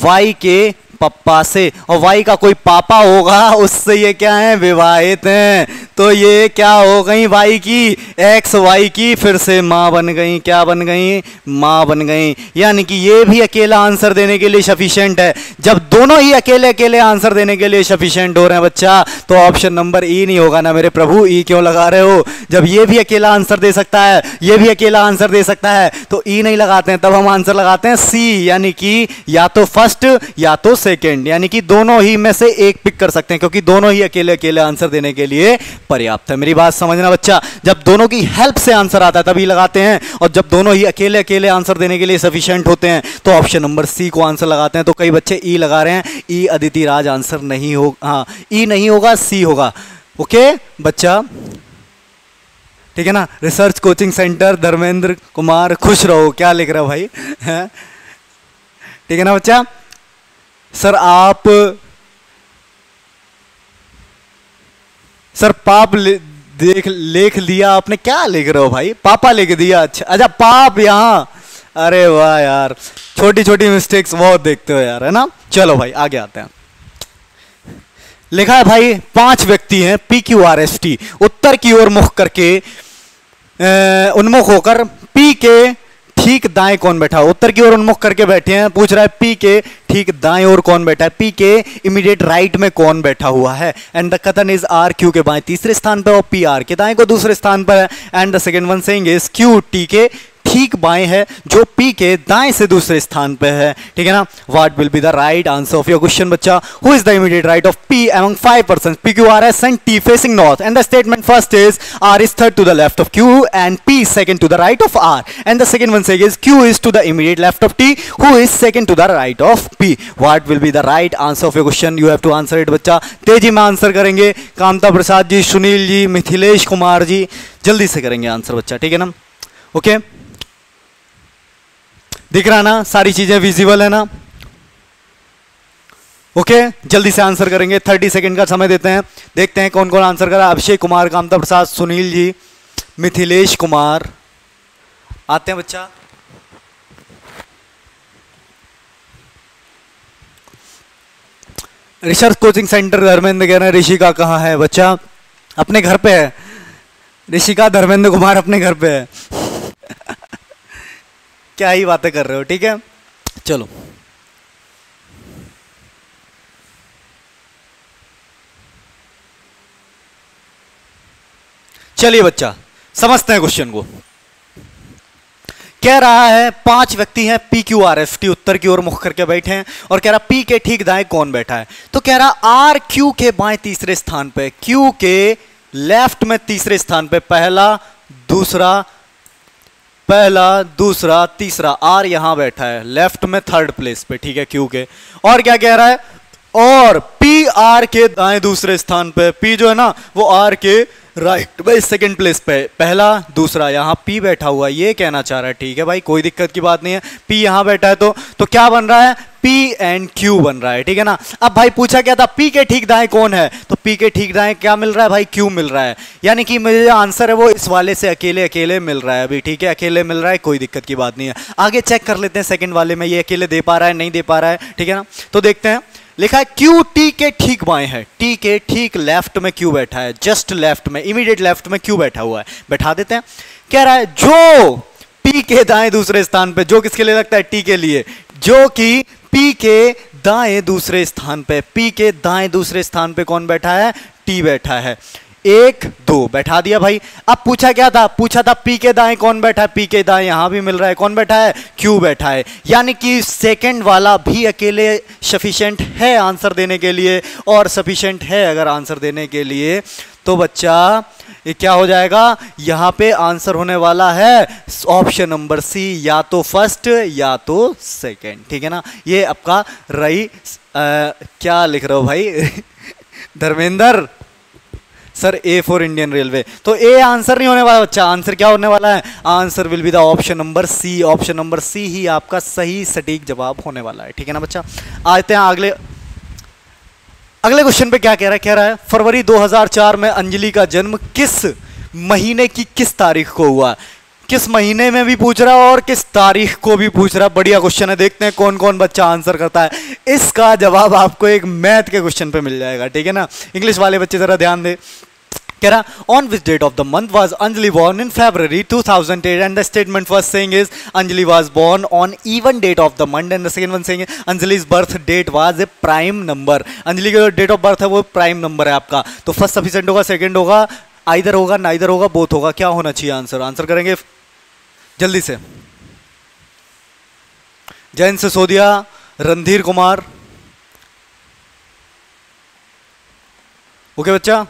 वाई के पप्पा से, और वाई का कोई पापा होगा उससे ये क्या है? विवाहित हैं। तो ये क्या हो गई वाई की, एक्स वाई की फिर से माँ बन गई। क्या बन गई? माँ बन गई। यानी कि ये भी अकेला आंसर देने के लिए सफिशिएंट है। जब दोनों ही अकेले अकेले आंसर देने के लिए सफिशिएंट हो रहे हैं बच्चा, तो ऑप्शन नंबर ई नहीं होगा ना मेरे प्रभु। ई क्यों लगा रहे हो? जब ये भी अकेला आंसर दे सकता है, ये भी अकेला आंसर दे सकता है, तो ई नहीं लगाते हैं। तब हम आंसर लगाते हैं सी, यानी कि या तो फर्स्ट या तो सेकेंड, यानी कि दोनों ही में से एक पिक कर सकते हैं, क्योंकि दोनों ही अकेले अकेले आंसर देने के लिए पर्याप्त है। मेरी बात समझना बच्चा, जब दोनों की हेल्प से आंसर आता है तभी लगाते हैं, और जब दोनों ही अकेले अकेले आंसर देने के लिए सफिशिएंट होते हैं तो ऑप्शन नंबर सी को आंसर लगाते हैं। तो कई बच्चे ई लगा रहे हैं, ई अदिति राज आंसर नहीं हो, हाँ ई नहीं होगा, सी होगा। ओके बच्चा, ठीक है ना। Research coaching centre Dharmendra Kumar, खुश रहो। क्या लिख रहा भाई, है ठीक है ना बच्चा। सर आप सर पाप देख लेख लिया आपने, क्या लिख रहे हो भाई? पापा लिख दिया, अच्छा अच्छा पाप यहाँ। अरे वाह यार, छोटी छोटी मिस्टेक्स बहुत देखते हो यार, है ना। चलो भाई आगे आते हैं। लिखा है भाई पांच व्यक्ति हैं P Q R S T, उत्तर की ओर मुख करके ए, उन्मुख होकर पी के ठीक दाएं कौन बैठा हो? उत्तर की ओर उन्मुख करके बैठे हैं। पूछ रहा है पी के ठीक दाएं ओर कौन बैठा है, पी के इमीडिएट राइट में कौन बैठा हुआ है। एंड द कथन इज आर क्यू के बाएं तीसरे स्थान पर और पी आर के दाएं को दूसरे स्थान पर है। And the second one saying is Q T के ठीक बाएं है जो पी के दाएं से दूसरे स्थान पर है, ठीक है ना। What will be the right answer of your question बच्चा? Who is the immediate right of P among five persons, P Q R S and T facing north. And the statement first is R is third to the left of Q and P second to the right of R. And the second one saying is Q is to the immediate left of T, who is second to the right of P. What will be the right answer of your question? You have to answer it बच्चा, तेजी में answer करेंगे। कामता प्रसाद जी, सुनील जी, मिथिलेश कुमार जी, जल्दी से करेंगे answer बच्चा, ठीक है ना। Okay okay? दिख रहा ना, सारी चीजें विजिबल है ना। ओके okay, जल्दी से आंसर करेंगे। थर्टी सेकंड का समय देते हैं, देखते हैं कौन कौन आंसर करा। अभिषेक कुमार, कामता प्रसाद, सुनील जी, मिथिलेश कुमार, आते हैं बच्चा। रिसर्च कोचिंग सेंटर धर्मेंद्र कह रहे हैं ऋषिका कहाँ है बच्चा? अपने घर पे है ऋषिका, धर्मेंद्र कुमार अपने घर पे है। क्या ही बातें कर रहे हो, ठीक है। चलो चलिए बच्चा, समझते हैं क्वेश्चन को। कह रहा है पांच व्यक्ति हैं P Q R S T, उत्तर की ओर मुख करके बैठे हैं, और कह रहा पी के ठीक दाएं कौन बैठा है। तो कह रहा आर क्यू के बाएं तीसरे स्थान पे, क्यू के लेफ्ट में तीसरे स्थान पे, पहला दूसरा पहला दूसरा तीसरा, आर यहां बैठा है लेफ्ट में थर्ड प्लेस पे, ठीक है क्यू के। और क्या कह रहा है? और पी आर के दाएं दूसरे स्थान पे, पी जो है ना वो आर के राइट में सेकंड प्लेस पे, पहला दूसरा, यहाँ पी बैठा हुआ, ये कहना चाह रहा है, ठीक है भाई कोई दिक्कत की बात नहीं है। पी यहाँ बैठा है तो तो क्या बन रहा है? पी एंड क्यू बन रहा है, ठीक है ना। अब भाई पूछा क्या था? पी के ठीक दाएं कौन है, तो पी के ठीक दाएं क्या मिल रहा है भाई? क्यू मिल रहा है, यानी कि मुझे जो आंसर है वो इस वाले से अकेले अकेले मिल रहा है अभी, ठीक है अकेले मिल रहा है, कोई दिक्कत की बात नहीं है। आगे चेक कर लेते हैं सेकंड वाले में ये अकेले दे पा रहा है नहीं दे पा रहा है, ठीक है ना। तो देखते हैं, लिखा है क्यू टी के ठीक बाएं है, टी के ठीक लेफ्ट में क्यू बैठा है, जस्ट लेफ्ट में इमीडिएट लेफ्ट में क्यू बैठा हुआ है, बैठा देते हैं। कह रहा है जो पी के दाएं दूसरे स्थान पे, जो किसके लिए लगता है? टी के लिए, जो कि पी के दाएं दूसरे स्थान पे, पी के दाएं दूसरे स्थान पे कौन बैठा है? टी बैठा है, एक दो बैठा दिया भाई। अब पूछा क्या था? पूछा था पी के दाएं कौन बैठा है, पी के दाएं यहां भी मिल रहा है, कौन बैठा है? क्यू बैठा है, यानी कि सेकंड वाला भी अकेले सफिशिएंट है आंसर देने के लिए, और सफिशिएंट है अगर आंसर देने के लिए तो बच्चा ये क्या हो जाएगा? यहां पे आंसर होने वाला है ऑप्शन नंबर सी, या तो फर्स्ट या तो सेकेंड, ठीक है ना। ये आपका रही आ, क्या लिख रहे हो भाई? Dharmendra sir A for Indian railway, तो ए आंसर नहीं होने वाला बच्चा। आंसर क्या होने वाला है? Answer will be the option number C, option number C ही आपका सही सटीक जवाब होने वाला है, ठीक है ना बच्चा। आते हैं अगले अगले क्वेश्चन पे। क्या कह रहा है? कह रहा है फरवरी दो हज़ार चार में अंजलि का जन्म किस महीने की किस तारीख को हुआ। किस महीने में भी पूछ रहा और किस तारीख को भी पूछ रहा, बढ़िया क्वेश्चन है। देखते हैं कौन कौन बच्चा आंसर करता है। इसका जवाब आपको एक मैथ के क्वेश्चन पे मिल जाएगा, ठीक है ना। इंग्लिश वाले बच्चे जरा ध्यान दें। कह रहा on which date of the month was Anjali born in February two thousand eight and the statement first saying is Anjali was born on even date of the month and the second one saying Anjali's birth date was a prime number. Anjali का जो date of birth है वो prime number है आपका, तो first sufficient होगा, second होगा, either होगा, नाइदर होगा, बोथ होगा, क्या होना चाहिए आंसर? आंसर करेंगे जल्दी से. जयंत सिसोदिया, रणधीर कुमार. ओके बच्चा,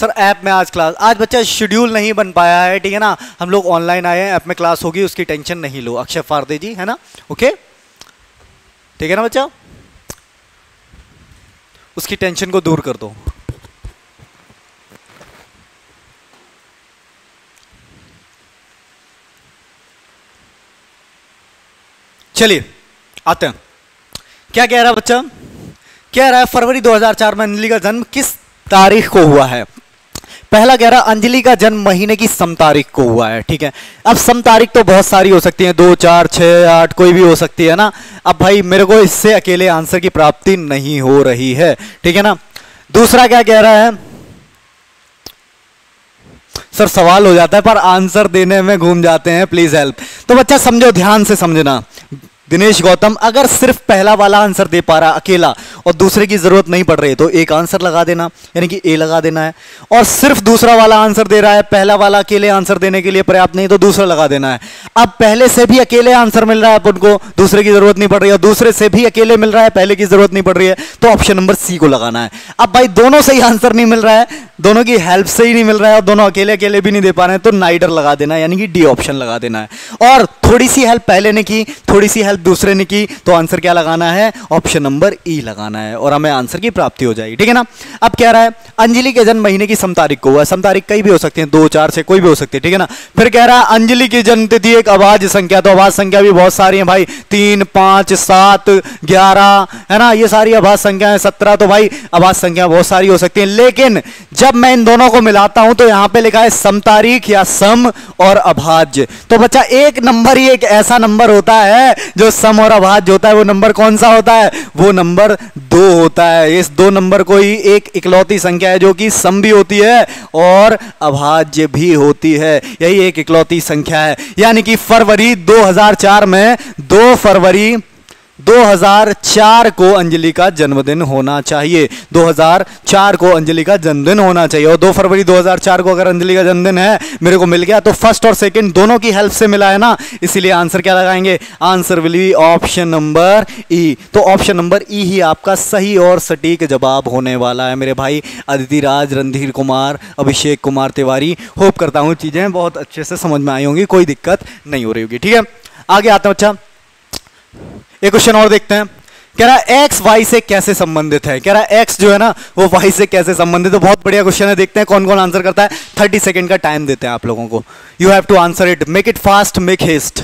सर ऐप में आज क्लास, आज बच्चा शेड्यूल नहीं बन पाया है, ठीक है ना, हम लोग ऑनलाइन आए हैं, ऐप में क्लास होगी, उसकी टेंशन नहीं लो. अक्षय फारदे जी है ना, ओके ठीक है ना बच्चा, उसकी टेंशन को दूर कर दो. चलिए आते हैं, क्या कह रहा है बच्चा, कह रहा है फरवरी दो हज़ार चार में अंजलि का जन्म किस तारीख को हुआ है? पहला कह रहा अंजलि का जन्म महीने की सम तारीख को हुआ है, ठीक है. अब सम तारीख तो बहुत सारी हो सकती है, दो, चार, छः, आठ, कोई भी हो सकती है ना. अब भाई मेरे को इससे अकेले आंसर की प्राप्ति नहीं हो रही है, ठीक है ना. दूसरा क्या कह रहा है, सर सवाल हो जाता है पर आंसर देने में घूम जाते हैं, प्लीज हेल्प. तो बच्चा समझो, ध्यान से समझना. दिनेश गौतम, अगर सिर्फ पहला वाला आंसर दे पा रहा अकेला और दूसरे की जरूरत नहीं पड़ रही तो एक आंसर लगा देना, यानी कि ए लगा देना है. और सिर्फ दूसरा वाला आंसर दे रहा है, पहला वाला अकेले आंसर देने के लिए पर्याप्त नहीं तो दूसरा लगा देना है. अब पहले से भी अकेले आंसर मिल रहा है अपन को, दूसरे की जरूरत नहीं पड़ रही है, और दूसरे से भी अकेले मिल रहा है, पहले की जरूरत नहीं पड़ रही है, तो ऑप्शन नंबर सी को लगाना है. अब भाई दोनों से ही आंसर नहीं मिल रहा है, दोनों की हेल्प से ही नहीं मिल रहा है, और दोनों अकेले अकेले भी नहीं दे पा रहे हैं, तो नाइडर लगा देना है, यानी कि डी ऑप्शन लगा देना है. और थोड़ी सी हेल्प पहले ने की, थोड़ी सी हेल्प दूसरे ने की, तो आंसर क्या लगाना है? ऑप्शन नंबर ई लगाना है, और हमें आंसर की प्राप्ति हो जाएगी, ठीक है ना. अब कह रहा है अंजलि के जन्म महीने की सम तारीख को हुआ है. सम तारीख कई भी हो सकती है, दो, चार, छह, कोई भी हो सकती है, ठीक है ना. फिर कह रहा है अंजलि की जन्म तिथि एक अभाज्य संख्या, तो अभाज्य संख्या भी बहुत सारी है भाई, तीन, पांच, सात, ग्यारह, है ना, ये सारी अभाज्य संख्या है, सत्रह, तो भाई अभाज्य संख्या बहुत सारी हो सकती है. लेकिन जब मैं इन दोनों को मिलाता हूं तो यहां पर लिखा है सम तारीख या सम और अभाज्य. तो बच्चा एक नंबर ही एक ऐसा नंबर होता है जो सम और अभाज्य होता है, वो नंबर कौन सा होता है? वो नंबर दो होता है. इस दो नंबर को ही एक इकलौती संख्या है जो कि सम भी होती है और अभाज्य भी होती है, यही एक इकलौती संख्या है. यानी कि फरवरी दो हज़ार चार में दो फरवरी दो हज़ार चार को अंजलि का जन्मदिन होना चाहिए, दो हज़ार चार को अंजलि का जन्मदिन होना चाहिए. और दो फरवरी दो हज़ार चार को अगर अंजलि का जन्मदिन है, मेरे को मिल गया, तो फर्स्ट और सेकंड दोनों की हेल्प से मिला है ना, इसीलिए आंसर क्या लगाएंगे? Answer will be option number E. तो ऑप्शन नंबर ई ही आपका सही और सटीक जवाब होने वाला है मेरे भाई अदिति राज, रणधीर कुमार, अभिषेक कुमार तिवारी. होप करता हूँ चीज़ें बहुत अच्छे से समझ में आई होंगी, कोई दिक्कत नहीं हो रही होगी, ठीक है. आगे आता हूँ अच्छा, एक क्वेश्चन और देखते हैं. कह रहा एक्स वाई से कैसे संबंधित है? कह रहा एक्स जो है ना वो वाई से कैसे संबंधित है? तो बहुत बढ़िया क्वेश्चन है, देखते हैं कौन कौन आंसर करता है. थर्टी सेकेंड का टाइम देते हैं आप लोगों को, you have to answer it, make it fast, make haste.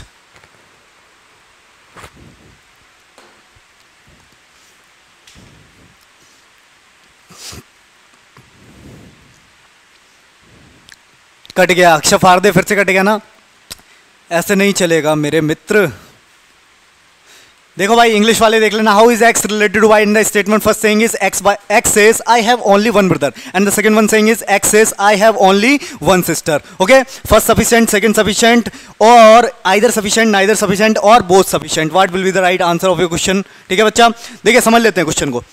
कट गया अक्षय फारदे, फिर से कट गया ना, ऐसे नहीं चलेगा मेरे मित्र. देखो भाई इंग्लिश वाले देख लेना. How is X related to Y in the statement first saying is X by X says I have only one brother and the second one saying is X says I have only one sister. Okay, first sufficient, second sufficient, और either sufficient, neither sufficient, और both sufficient. What will be the right answer of your question? ठीक है बच्चा, देखिए समझ लेते हैं question को.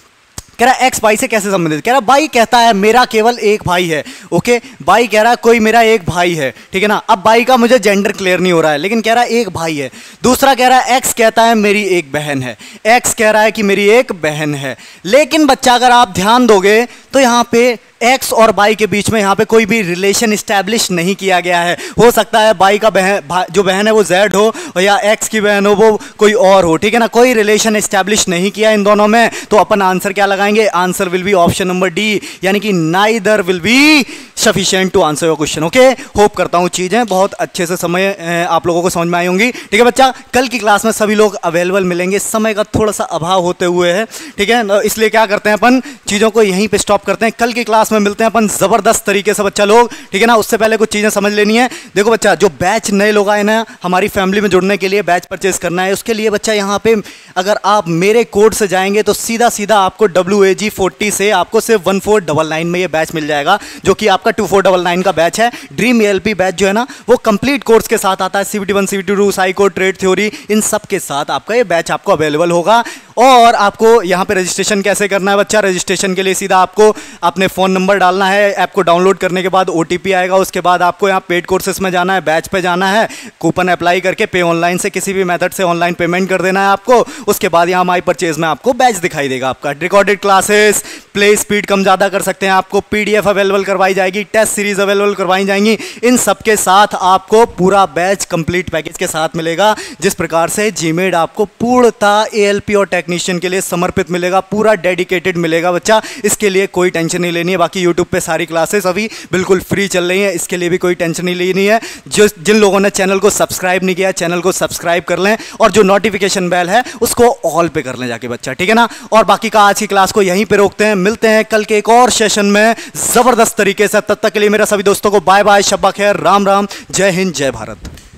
कह रहा है एक्स भाई से कैसे संबंधित. कह रहा भाई कहता है मेरा केवल एक भाई है. ओके, भाई कह रहा है कोई मेरा एक भाई है, ठीक है ना. अब भाई का मुझे जेंडर क्लियर नहीं हो रहा है, लेकिन कह रहा है एक भाई है. दूसरा कह रहा है एक्स कहता है मेरी एक बहन है, एक्स कह रहा है कि मेरी एक बहन है. लेकिन बच्चा अगर आप ध्यान दोगे तो यहाँ पे एक्स और बाई के बीच में यहाँ पे कोई भी रिलेशन इस्टेब्लिश नहीं किया गया है. हो सकता है बाई का बहन जो बहन है वो जेड हो, या एक्स की बहन हो वो कोई और हो, ठीक है ना. कोई रिलेशन इस्टेब्लिश नहीं किया इन दोनों में, तो अपन आंसर क्या लगाएंगे? Answer will be option number D, यानी कि neither will be sufficient to answer your question. Okay, hope करता हूँ चीज़ें बहुत अच्छे से समय आप लोगों को समझ में आई होंगी, ठीक है बच्चा. कल की क्लास में सभी लोग अवेलेबल मिलेंगे, समय का थोड़ा सा अभाव होते हुए है, ठीक है. इसलिए क्या करते हैं अपन, चीज़ों को यहीं पर स्टॉप ड्रॉप करते हैं। कल की क्लास में मिलते हैं अपन जबरदस्त तरीके से बच्चा लोग, ठीक है ना। उससे पहले कुछ चीज़ें समझ लेनी है। देखो बच्चा, जो बैच नए लोग आए ना हमारी फैमिली में जुड़ने के लिए, बैच परचेज करना है, उसके लिए बच्चा यहाँ पे अगर आप मेरे कोड से जाएंगे तो सीधा सीधा आपको W A G फ़ोर्टी से आपको सिर्फ वन फोर डबल नाइन में ये बैच मिल जाएगा, जो कि आपका टू फोर डबल नाइन का बैच है। Dream A L P batch जो है ना वो कंप्लीट कोर्स के साथ आता है, C B T one, C B T two, psycho, trade theory, इन सब के साथ आपका ये बैच आपको अवेलेबल होगा। और आपको यहाँ पे रजिस्ट्रेशन कैसे करना है बच्चा, रजिस्ट्रेशन के लिए सीधा आपको अपने फ़ोन नंबर डालना है, ऐप को डाउनलोड करने के बाद O T P आएगा, उसके बाद आपको यहाँ पेड कोर्सेस में जाना है, बैच पे जाना है, कूपन अप्लाई करके पे ऑनलाइन से किसी भी मेथड से ऑनलाइन पेमेंट कर देना है आपको। उसके बाद यहाँ माई परचेज में आपको बैच दिखाई देगा आपका। रिकॉर्डेड क्लासेस, प्ले स्पीड कम ज़्यादा कर सकते हैं, आपको पीडीएफ अवेलेबल करवाई जाएगी, टेस्ट सीरीज अवेलेबल करवाई जाएंगी, इन सब के साथ आपको पूरा बैच कंप्लीट पैकेज के साथ मिलेगा। जिस प्रकार से जीमेड आपको पूर्णता A L P और टेक्नीशियन के लिए समर्पित मिलेगा, पूरा डेडिकेटेड मिलेगा बच्चा, इसके लिए कोई टेंशन नहीं लेनी है। बाकी यूट्यूब पे सारी क्लासेस अभी बिल्कुल फ्री चल रही हैं, इसके लिए भी कोई टेंशन नहीं लेनी है। जो जिन लोगों ने चैनल को सब्सक्राइब नहीं किया, चैनल को सब्सक्राइब कर लें, और जो नोटिफिकेशन बेल है उसको ऑल पे कर लें जाके बच्चा, ठीक है ना। और बाकी का आज की क्लास को यहीं पर रोकते हैं, मिलते हैं कल के एक और सेशन में जबरदस्त तरीके से। तब तक के लिए मेरा सभी दोस्तों को बाय बाय, शब्बा खैर, राम राम, जय हिंद, जय भारत।